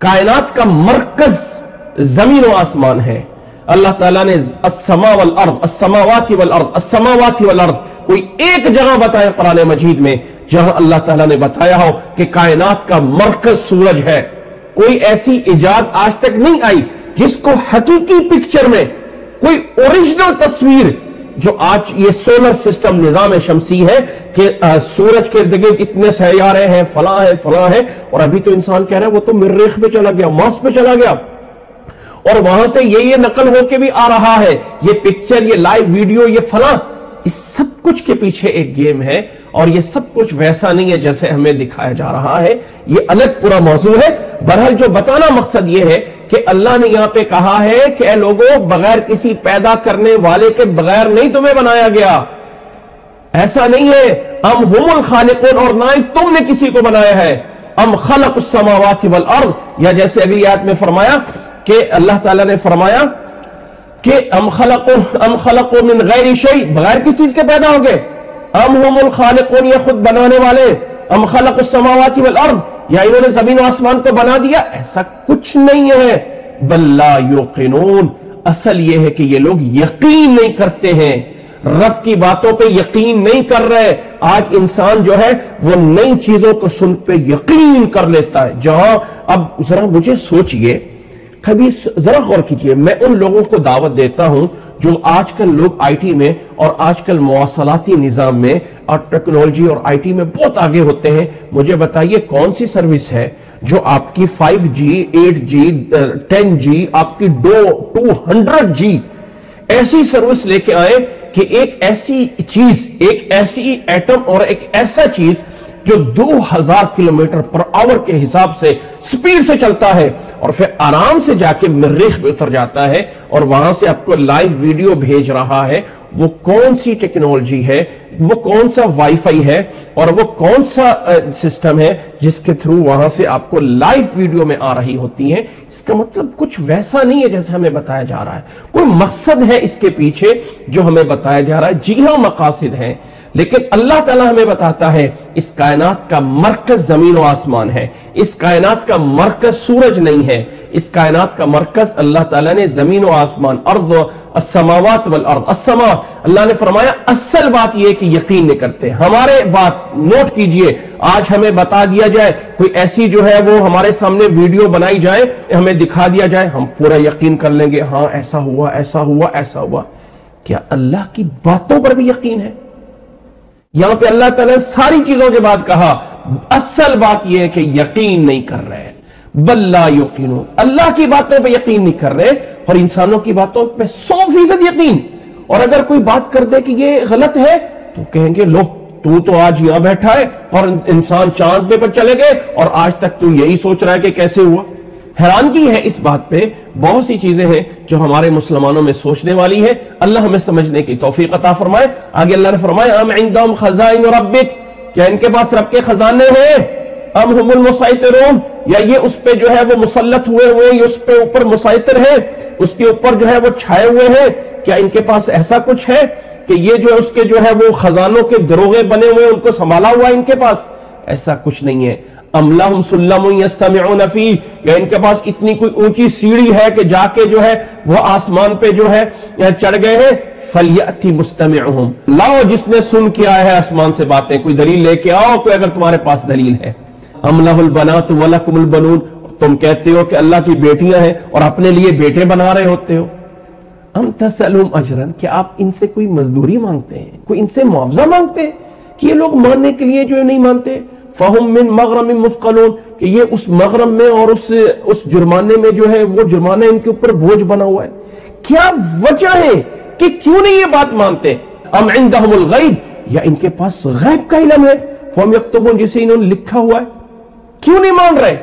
कायनात का मरकज जमीन और आसमान है। अल्लाह ताला ने अस्समा वल अर्द, अस्समावाति वल अर्द, अस्समावाति वल अर्द, कोई एक जगह बताया कुरान मजीद में जहां अल्लाह ताला ने बताया हो कि कायनात का मरकज सूरज है। कोई ऐसी इजाद आज तक नहीं आई जिसको हकीकी पिक्चर में, कोई ओरिजिनल तस्वीर जो आज ये सोलर सिस्टम, निजाम शमसी है कि सूरज के इर्द-गिर्द इतने सैयारे हैं, फलां है, फलां है, और अभी तो इंसान कह रहा है वो तो मरीख पे चला गया, मार्स पे चला गया और वहां से ये नकल होके भी आ रहा है, ये पिक्चर, ये लाइव वीडियो, ये फला। इस सब कुछ के पीछे एक गेम है और ये सब कुछ वैसा नहीं है जैसे हमें दिखाया जा रहा है, ये अलग पूरा मौजू है। बहरहाल जो बताना मकसद ये है कि अल्लाह ने यहां पे कहा है कि लोगों, बगैर किसी पैदा करने वाले के बगैर नहीं तुम्हें बनाया गया, ऐसा नहीं है। हम हुमुल खालिकून, और ना ही तुमने किसी को बनाया है। हम खलकुस समावाति वल अर्द, या जैसे अगली आयत में फरमाया कि अल्लाह ताला ने फरमाया कि हम खलको मिन गैर शै, बगैर किस चीज के पैदा हो गए। अम हुमुल खालिकून, ये खुद बनाने वाले, अम खलकुस समावाति वल अर्ज़, या इन्होंने जमीन और आसमान को बना दिया? ऐसा कुछ नहीं है। बल्ला युकिनून, असल ये है कि ये लोग यकीन नहीं करते हैं, रब की बातों पे यकीन नहीं कर रहे। आज इंसान जो है वो नई चीजों को सुन पे यकीन कर लेता है। जहां अब जरा मुझे सोचिए, कभी जरा गौर कीजिए, मैं उन लोगों को दावत देता हूं जो आजकल लोग आईटी में और आजकल मौसलाती निज़ाम में और टेक्नोलॉजी और आईटी में बहुत आगे होते हैं। मुझे बताइए कौन सी सर्विस है जो आपकी 5G, 8G, 10G, आपकी 200G ऐसी सर्विस लेके आए कि एक ऐसी चीज, एक ऐसी एटम और एक ऐसा चीज जो 2000 किलोमीटर पर आवर के हिसाब से स्पीड से चलता है और फिर आराम से जाके मरीख पे उतर जाता है और वहां से आपको लाइव वीडियो भेज रहा है। वो कौन सी टेक्नोलॉजी है, वो कौन सा वाईफाई है और वो कौन सा सिस्टम है जिसके थ्रू वहां से आपको लाइव वीडियो में आ रही होती है? इसका मतलब कुछ वैसा नहीं है जैसे हमें बताया जा रहा है। कोई मकसद है इसके पीछे जो हमें बताया जा रहा है। जी हाँ, मकासिद हैं, लेकिन अल्लाह ताला हमें बताता है इस कायनात का मरकज जमीन और आसमान है, इस कायनात का मरकज सूरज नहीं है, इस कायनात का मरकज अल्लाह ताला ने जमीन और आसमान, अर्द अस्समावात वल अर्द, अस्समा, अल्लाह ने फरमाया। असल बात यह कि यकीन नहीं करते हमारे। बात नोट कीजिए, आज हमें बता दिया जाए, कोई ऐसी जो है वो हमारे सामने वीडियो बनाई जाए, हमें दिखा दिया जाए, हम पूरा यकीन कर लेंगे, हाँ ऐसा हुआ, ऐसा हुआ, ऐसा हुआ। क्या अल्लाह की बातों पर भी यकीन है? यहां पे अल्लाह ताला ने सारी चीजों के बाद कहा असल बात यह है कि यकीन नहीं कर रहे हैं। बल्ला युकीनून, अल्लाह की बातों पे यकीन नहीं कर रहे और इंसानों की बातों पे 100% यकीन। और अगर कोई बात कर दे कि ये गलत है तो कहेंगे लो तू तो आज यहां बैठा है और इंसान चांद पे पर चले गए और आज तक तू यही सोच रहा है कि कैसे हुआ। हैरानगी है इस बात पे। बहुत सी चीजें हैं जो हमारे मुसलमानों में सोचने वाली है। अल्लाह हमें समझने की तौफीक अता फरमाए। आगे अल्लाह ने फरमाया अम इंदहुम खज़ाइन रब्बिक, क्या इनके पास रब के खजाने हैं? अम हुमुल मुसैतिरून, या ये उस पे जो है वो मुसल्लत हुए हुए, ये उस पे ऊपर मुसैतिर है, उसके ऊपर जो है वो छाए हुए हैं? क्या इनके पास ऐसा कुछ है कि ये जो है उसके जो है वो खजानों के दरोगे बने हुए, उनको संभाला हुआ इनके पास? ऐसा कुछ नहीं है। अमलहुम सुल्लमुन यस्तमिऊन फी, या इनके पास इतनी कोई ऊंची सीढ़ी है कि जाके जो है वो आसमान पे जो है चढ़ गए हैं? फलयअति मुस्तमिऊहुम, लाओ जिसने सुन किया है आसमान से बातें, कोई दलील लेके आओ, कोई अगर तुम्हारे पास दलील है। अमलहुल बनातु वलकुमुल बनून, तुम कहते हो कि अल्लाह की बेटियां हैं और अपने लिए बेटे बना रहे होते हो। अम तसअलहुम अजरन, क्या आप इनसे कोई मजदूरी मांगते हैं, कोई इनसे मुआवजा मांगते हैं कि ये लोग मानने के लिए जो नहीं मानते? फ़हुम मिन मगरम मुस्क़लून, कि ये उस मगरम में और उस जुर्माने में जो है वो जुर्माना इनके ऊपर बोझ बना हुआ है। क्या वजह है कि क्यों नहीं ये बात मानते? अम इंदहुमुल गैब, या इनके पास गैब का इल्म है, फ़हुम यक्तबून, जिसे इन्होंने लिखा हुआ है, क्यों नहीं मान रहे?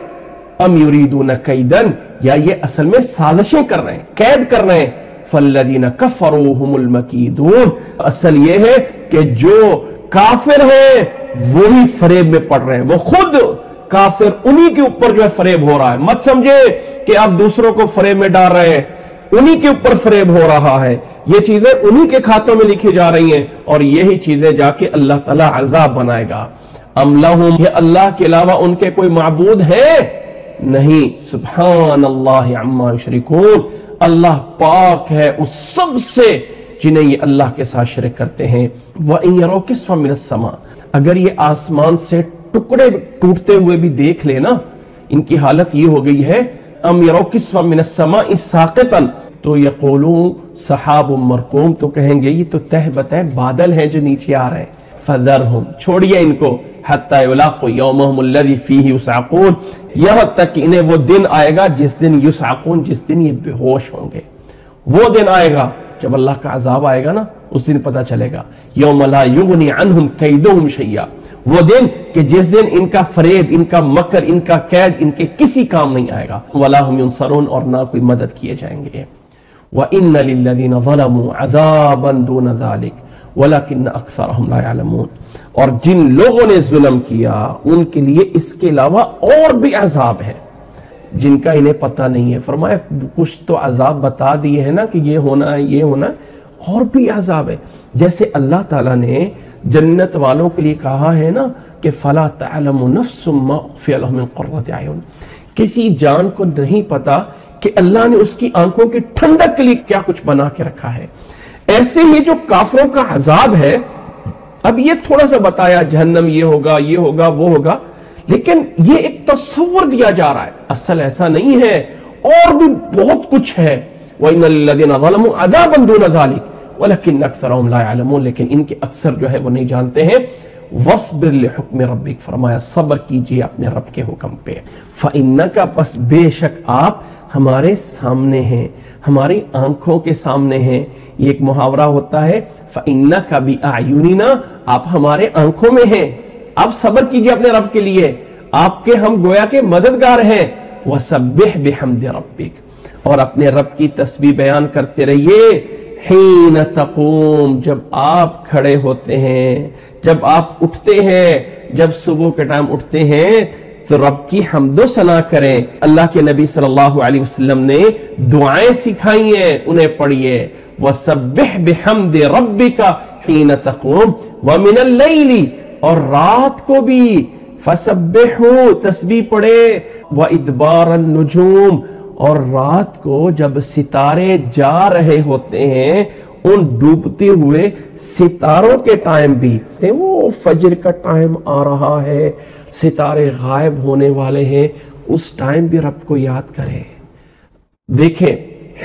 अम युरीदून कैदन, या ये असल में साजिशें कर रहे हैं, कैद कर रहे हैं। फ़ल्लज़ीना कफ़रू हुमुल मकीदून, असल ये है कि जो काफिर है वही फरेब में पड़ रहे हैं, वो खुद काफिर, उन्हीं के ऊपर जो है फरेब हो रहा है। मत समझे कि आप दूसरों को फरेब में डाल रहे हैं, उन्हीं के ऊपर फरेब हो रहा है। ये चीजें उन्हीं के खातों में लिखी जा रही हैं और यही चीजें जाके अल्लाह ताला अजाब बनाएगा। अमलहुम, ये अल्लाह के अलावा उनके कोई माबूद है? नहीं। सुभान अल्लाह अम्मा युशरिकून, अल्लाह पाक है उस सबसे जिन्हें ये अल्लाह के साथ शरीक करते हैं। व इन यरौ किस्फम मिनस समा, अगर ये आसमान से टुकड़े टूटते हुए भी देख लेना, इनकी हालत ये हो गई है। अम यरौ किस्फम मिनस समा साक़ितन, तो यक़ूलू सहाबुम मरकूम, तो कहेंगे ये तो तह बतह बादल हैं जो नीचे आ रहे हैं। फ़ज़रहुम, छोड़िए इनको। हत्ता युलाक़ू यौमहुम अल्लज़ी फ़ीही युसअक़ून, यहाँ तक कि इन्हें वो दिन आएगा जिस दिन युसअक़ून, जिस दिन ये बेहोश होंगे। वो दिन आएगा जब अल्लाह का अजाब आएगा ना, उस दिन पता चलेगा। यौम ला युगनी अनहुम कैदुहुम शैया, वो दिन कि जिस दिन इनका फरेब, इनका मकर, इनका कैद इनके किसी काम नहीं आएगा। वला हुम युनसरून, और ना कोई मदद किए जाएंगे। व इन्न लिल्लज़ीना ज़लमू अज़ाबन दून ज़ालिक वलाकिन्न अक्सरहुम ला यअलमून, और जिन लोगों ने जुल्म किया उनके लिए इसके अलावा और भी अजाब है जिनका इन्हें पता नहीं है। फरमाया कुछ तो अजाब बता दिए है ना कि ये होना है, ये होना है, और भी अजाब है। जैसे अल्लाह ताला ने जन्नत वालों के लिए कहा है ना कि फ़ला तअलमु नफ़्सुम मा उफ़िया लहुम मिन क़ुर्रति अयुन, किसी जान को नहीं पता कि अल्लाह ने उसकी आंखों की ठंडक के लिए क्या कुछ बना के रखा है। ऐसे ही जो काफिरों का अजाब है, अब ये थोड़ा सा बताया जहन्नम ये होगा वो होगा, लेकिन ये एक तस्वर दिया जा रहा है, असल ऐसा नहीं है, और भी बहुत कुछ है। लेकिन इनके अक्सर जो है वो नहीं जानते हैं। वस्बिर लिहुक्म रब्बिक, फरमाया सब्र कीजिए अपने रब के हुक्म पे। फ़इन्नका, बस बेशक आप हमारे सामने हैं, हमारी आंखों के सामने हैं। ये एक मुहावरा होता है, फ़इन्नका भी आयुनिना, आप हमारे आंखों में हैं, आप सब्र कीजिए अपने रब के लिए, आपके हम गोया के मददगार हैं। वसब्बिह बिहम्दि रब्बिक, और अपने रब की तस्बीह बयान करते रहिए। हीन तकूम, जब आप खड़े होते हैं, जब आप उठते हैं, जब सुबह के टाइम उठते हैं तो रब की हम्दो सना करें। अल्लाह के नबी सल्लल्लाहु अलैहि वसल्लम ने दुआएं सिखाई हैं, उन्हें पढ़िए। वसब्बिह बिहम्दि रब्बिका हीन तकूम व मिनल लैली, और रात को भी फसब्बिहु, तस्बीह पढ़े। व इदबारन नुजूम, और रात को जब सितारे जा रहे होते हैं, उन डूबते हुए सितारों के टाइम भी, वो फजर का टाइम आ रहा है, सितारे गायब होने वाले हैं, उस टाइम भी रब को याद करें। देखें,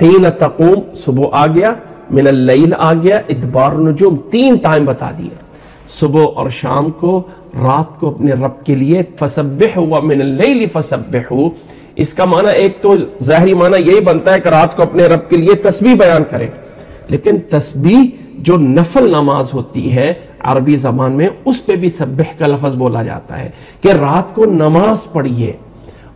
हीन तकूम सुबह आ गया, मिनल लैल आ गया, इदबार नुजूम, तीन टाइम बता दिए, सुबह और शाम को, रात को अपने रब के लिए। फसब्बिहु व मिनल लैल फसब्बिहु, इसका माना एक तो ज़ाहिरी माना यही बनता है कि रात को अपने रब के लिए तस्बीह बयान करें, लेकिन तस्बीह जो नफल नमाज होती है अरबी ज़बान में, उस पे भी सब्बिह का लफ्ज़ बोला जाता है कि रात को नमाज पढ़िए,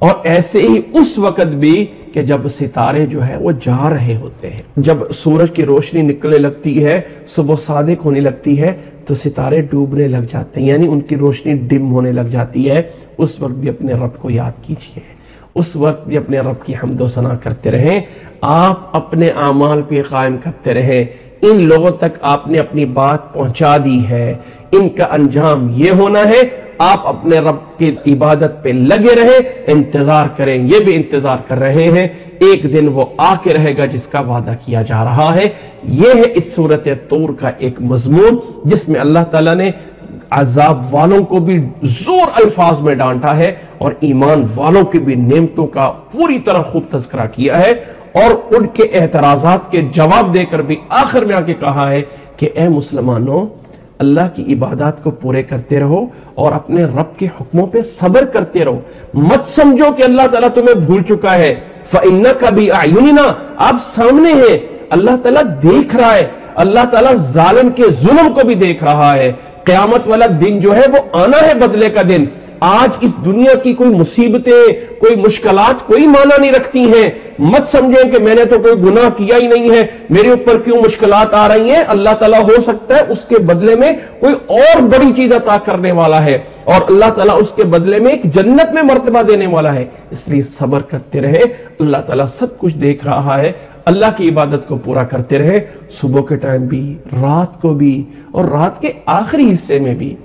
और ऐसे ही उस वक़्त भी कि जब सितारे जो है वो जा रहे होते हैं। जब सूरज की रोशनी निकलने लगती है, सुबह सादिक होने लगती है, तो सितारे डूबने लग जाते हैं, यानी उनकी रोशनी डिम होने लग जाती है। उस वक्त भी अपने रब को याद कीजिए, उस वक्त भी अपने रब की हम्दो सना करते रहें, आप अपने आमाल पे कायम करते रहें। इन लोगों तक आपने अपनी बात पहुंचा दी है, इनका अंजाम ये होना है, आप अपने रब की इबादत पे लगे रहें, इंतज़ार करें। ये भी इंतज़ार कर रहे हैं, एक दिन वो आके रहेगा जिसका वादा किया जा रहा है। ये है इस सूरत तूर का एक मजमून, जिसमें अल्लाह ताला ने अज़ाब वालों को भी जोर अल्फाज में डांटा है और ईमान वालों की भी नेमतों का पूरी तरह खूब तज़किरा किया है, और उनके एतराज़ात के जवाब देकर भी आखिर में आके कहा है कि ए मुसलमानों, अल्लाह की इबादत को पूरे करते रहो और अपने रब के हुक्मों पे सब्र करते रहो। मत समझो कि अल्लाह ताला तुम्हें भूल चुका है। फ़इन्नका बिअयुनिना, आप सामने हैं, अल्लाह ताला देख रहा है, अल्लाह ताला ज़ालिम के जुल्म को भी देख रहा है। क़यामत वाला दिन जो है वो आना है, बदले का दिन। आज इस दुनिया की कोई मुसीबतें, कोई मुश्किलात कोई माना नहीं रखती हैं। मत समझें कि मैंने तो कोई गुनाह किया ही नहीं है, मेरे ऊपर क्यों मुश्किलात आ रही हैं। अल्लाह ताला हो सकता है उसके बदले में कोई और बड़ी चीज अता करने वाला है, और अल्लाह ताला उसके बदले में एक जन्नत में मर्तबा देने वाला है। इसलिए सब्र करते रहे, अल्लाह ताला सब कुछ देख रहा है। अल्लाह की इबादत को पूरा करते रहे, सुबह के टाइम भी, रात को भी, और रात के आखिरी हिस्से में भी।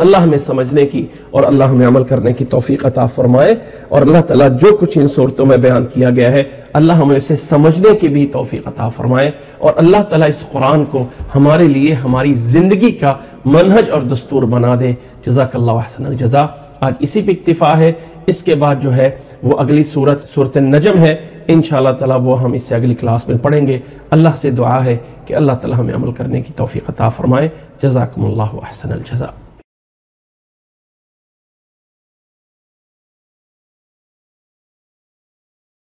अल्लाह हमें समझने की और अल्लाह हमें अमल करने की तौफीक अता फरमाए, और अल्लाह ताला जो कुछ इन सूरतों में बयान किया गया है, अल्लाह हमें इसे समझने की भी तौफीक अता फरमाए, और अल्लाह ताला इस कुरान को हमारे लिए हमारी ज़िंदगी का मनहज और दस्तूर बना दे। जज़ाकल्लाहु अहसनल जज़ा। आज इसी पे इक्तिफ़ा है। इसके बाद जो है वो अगली सूरत सूरत नजम है, इंशाअल्लाह ताला वो हम इससे अगली क्लास में पढ़ेंगे। अल्लाह से दुआ है कि अल्लाह ताला हमें अमल करने की तौफीक अता फरमाए। जज़ाकुमुल्लाहु अहसनल जज़ा।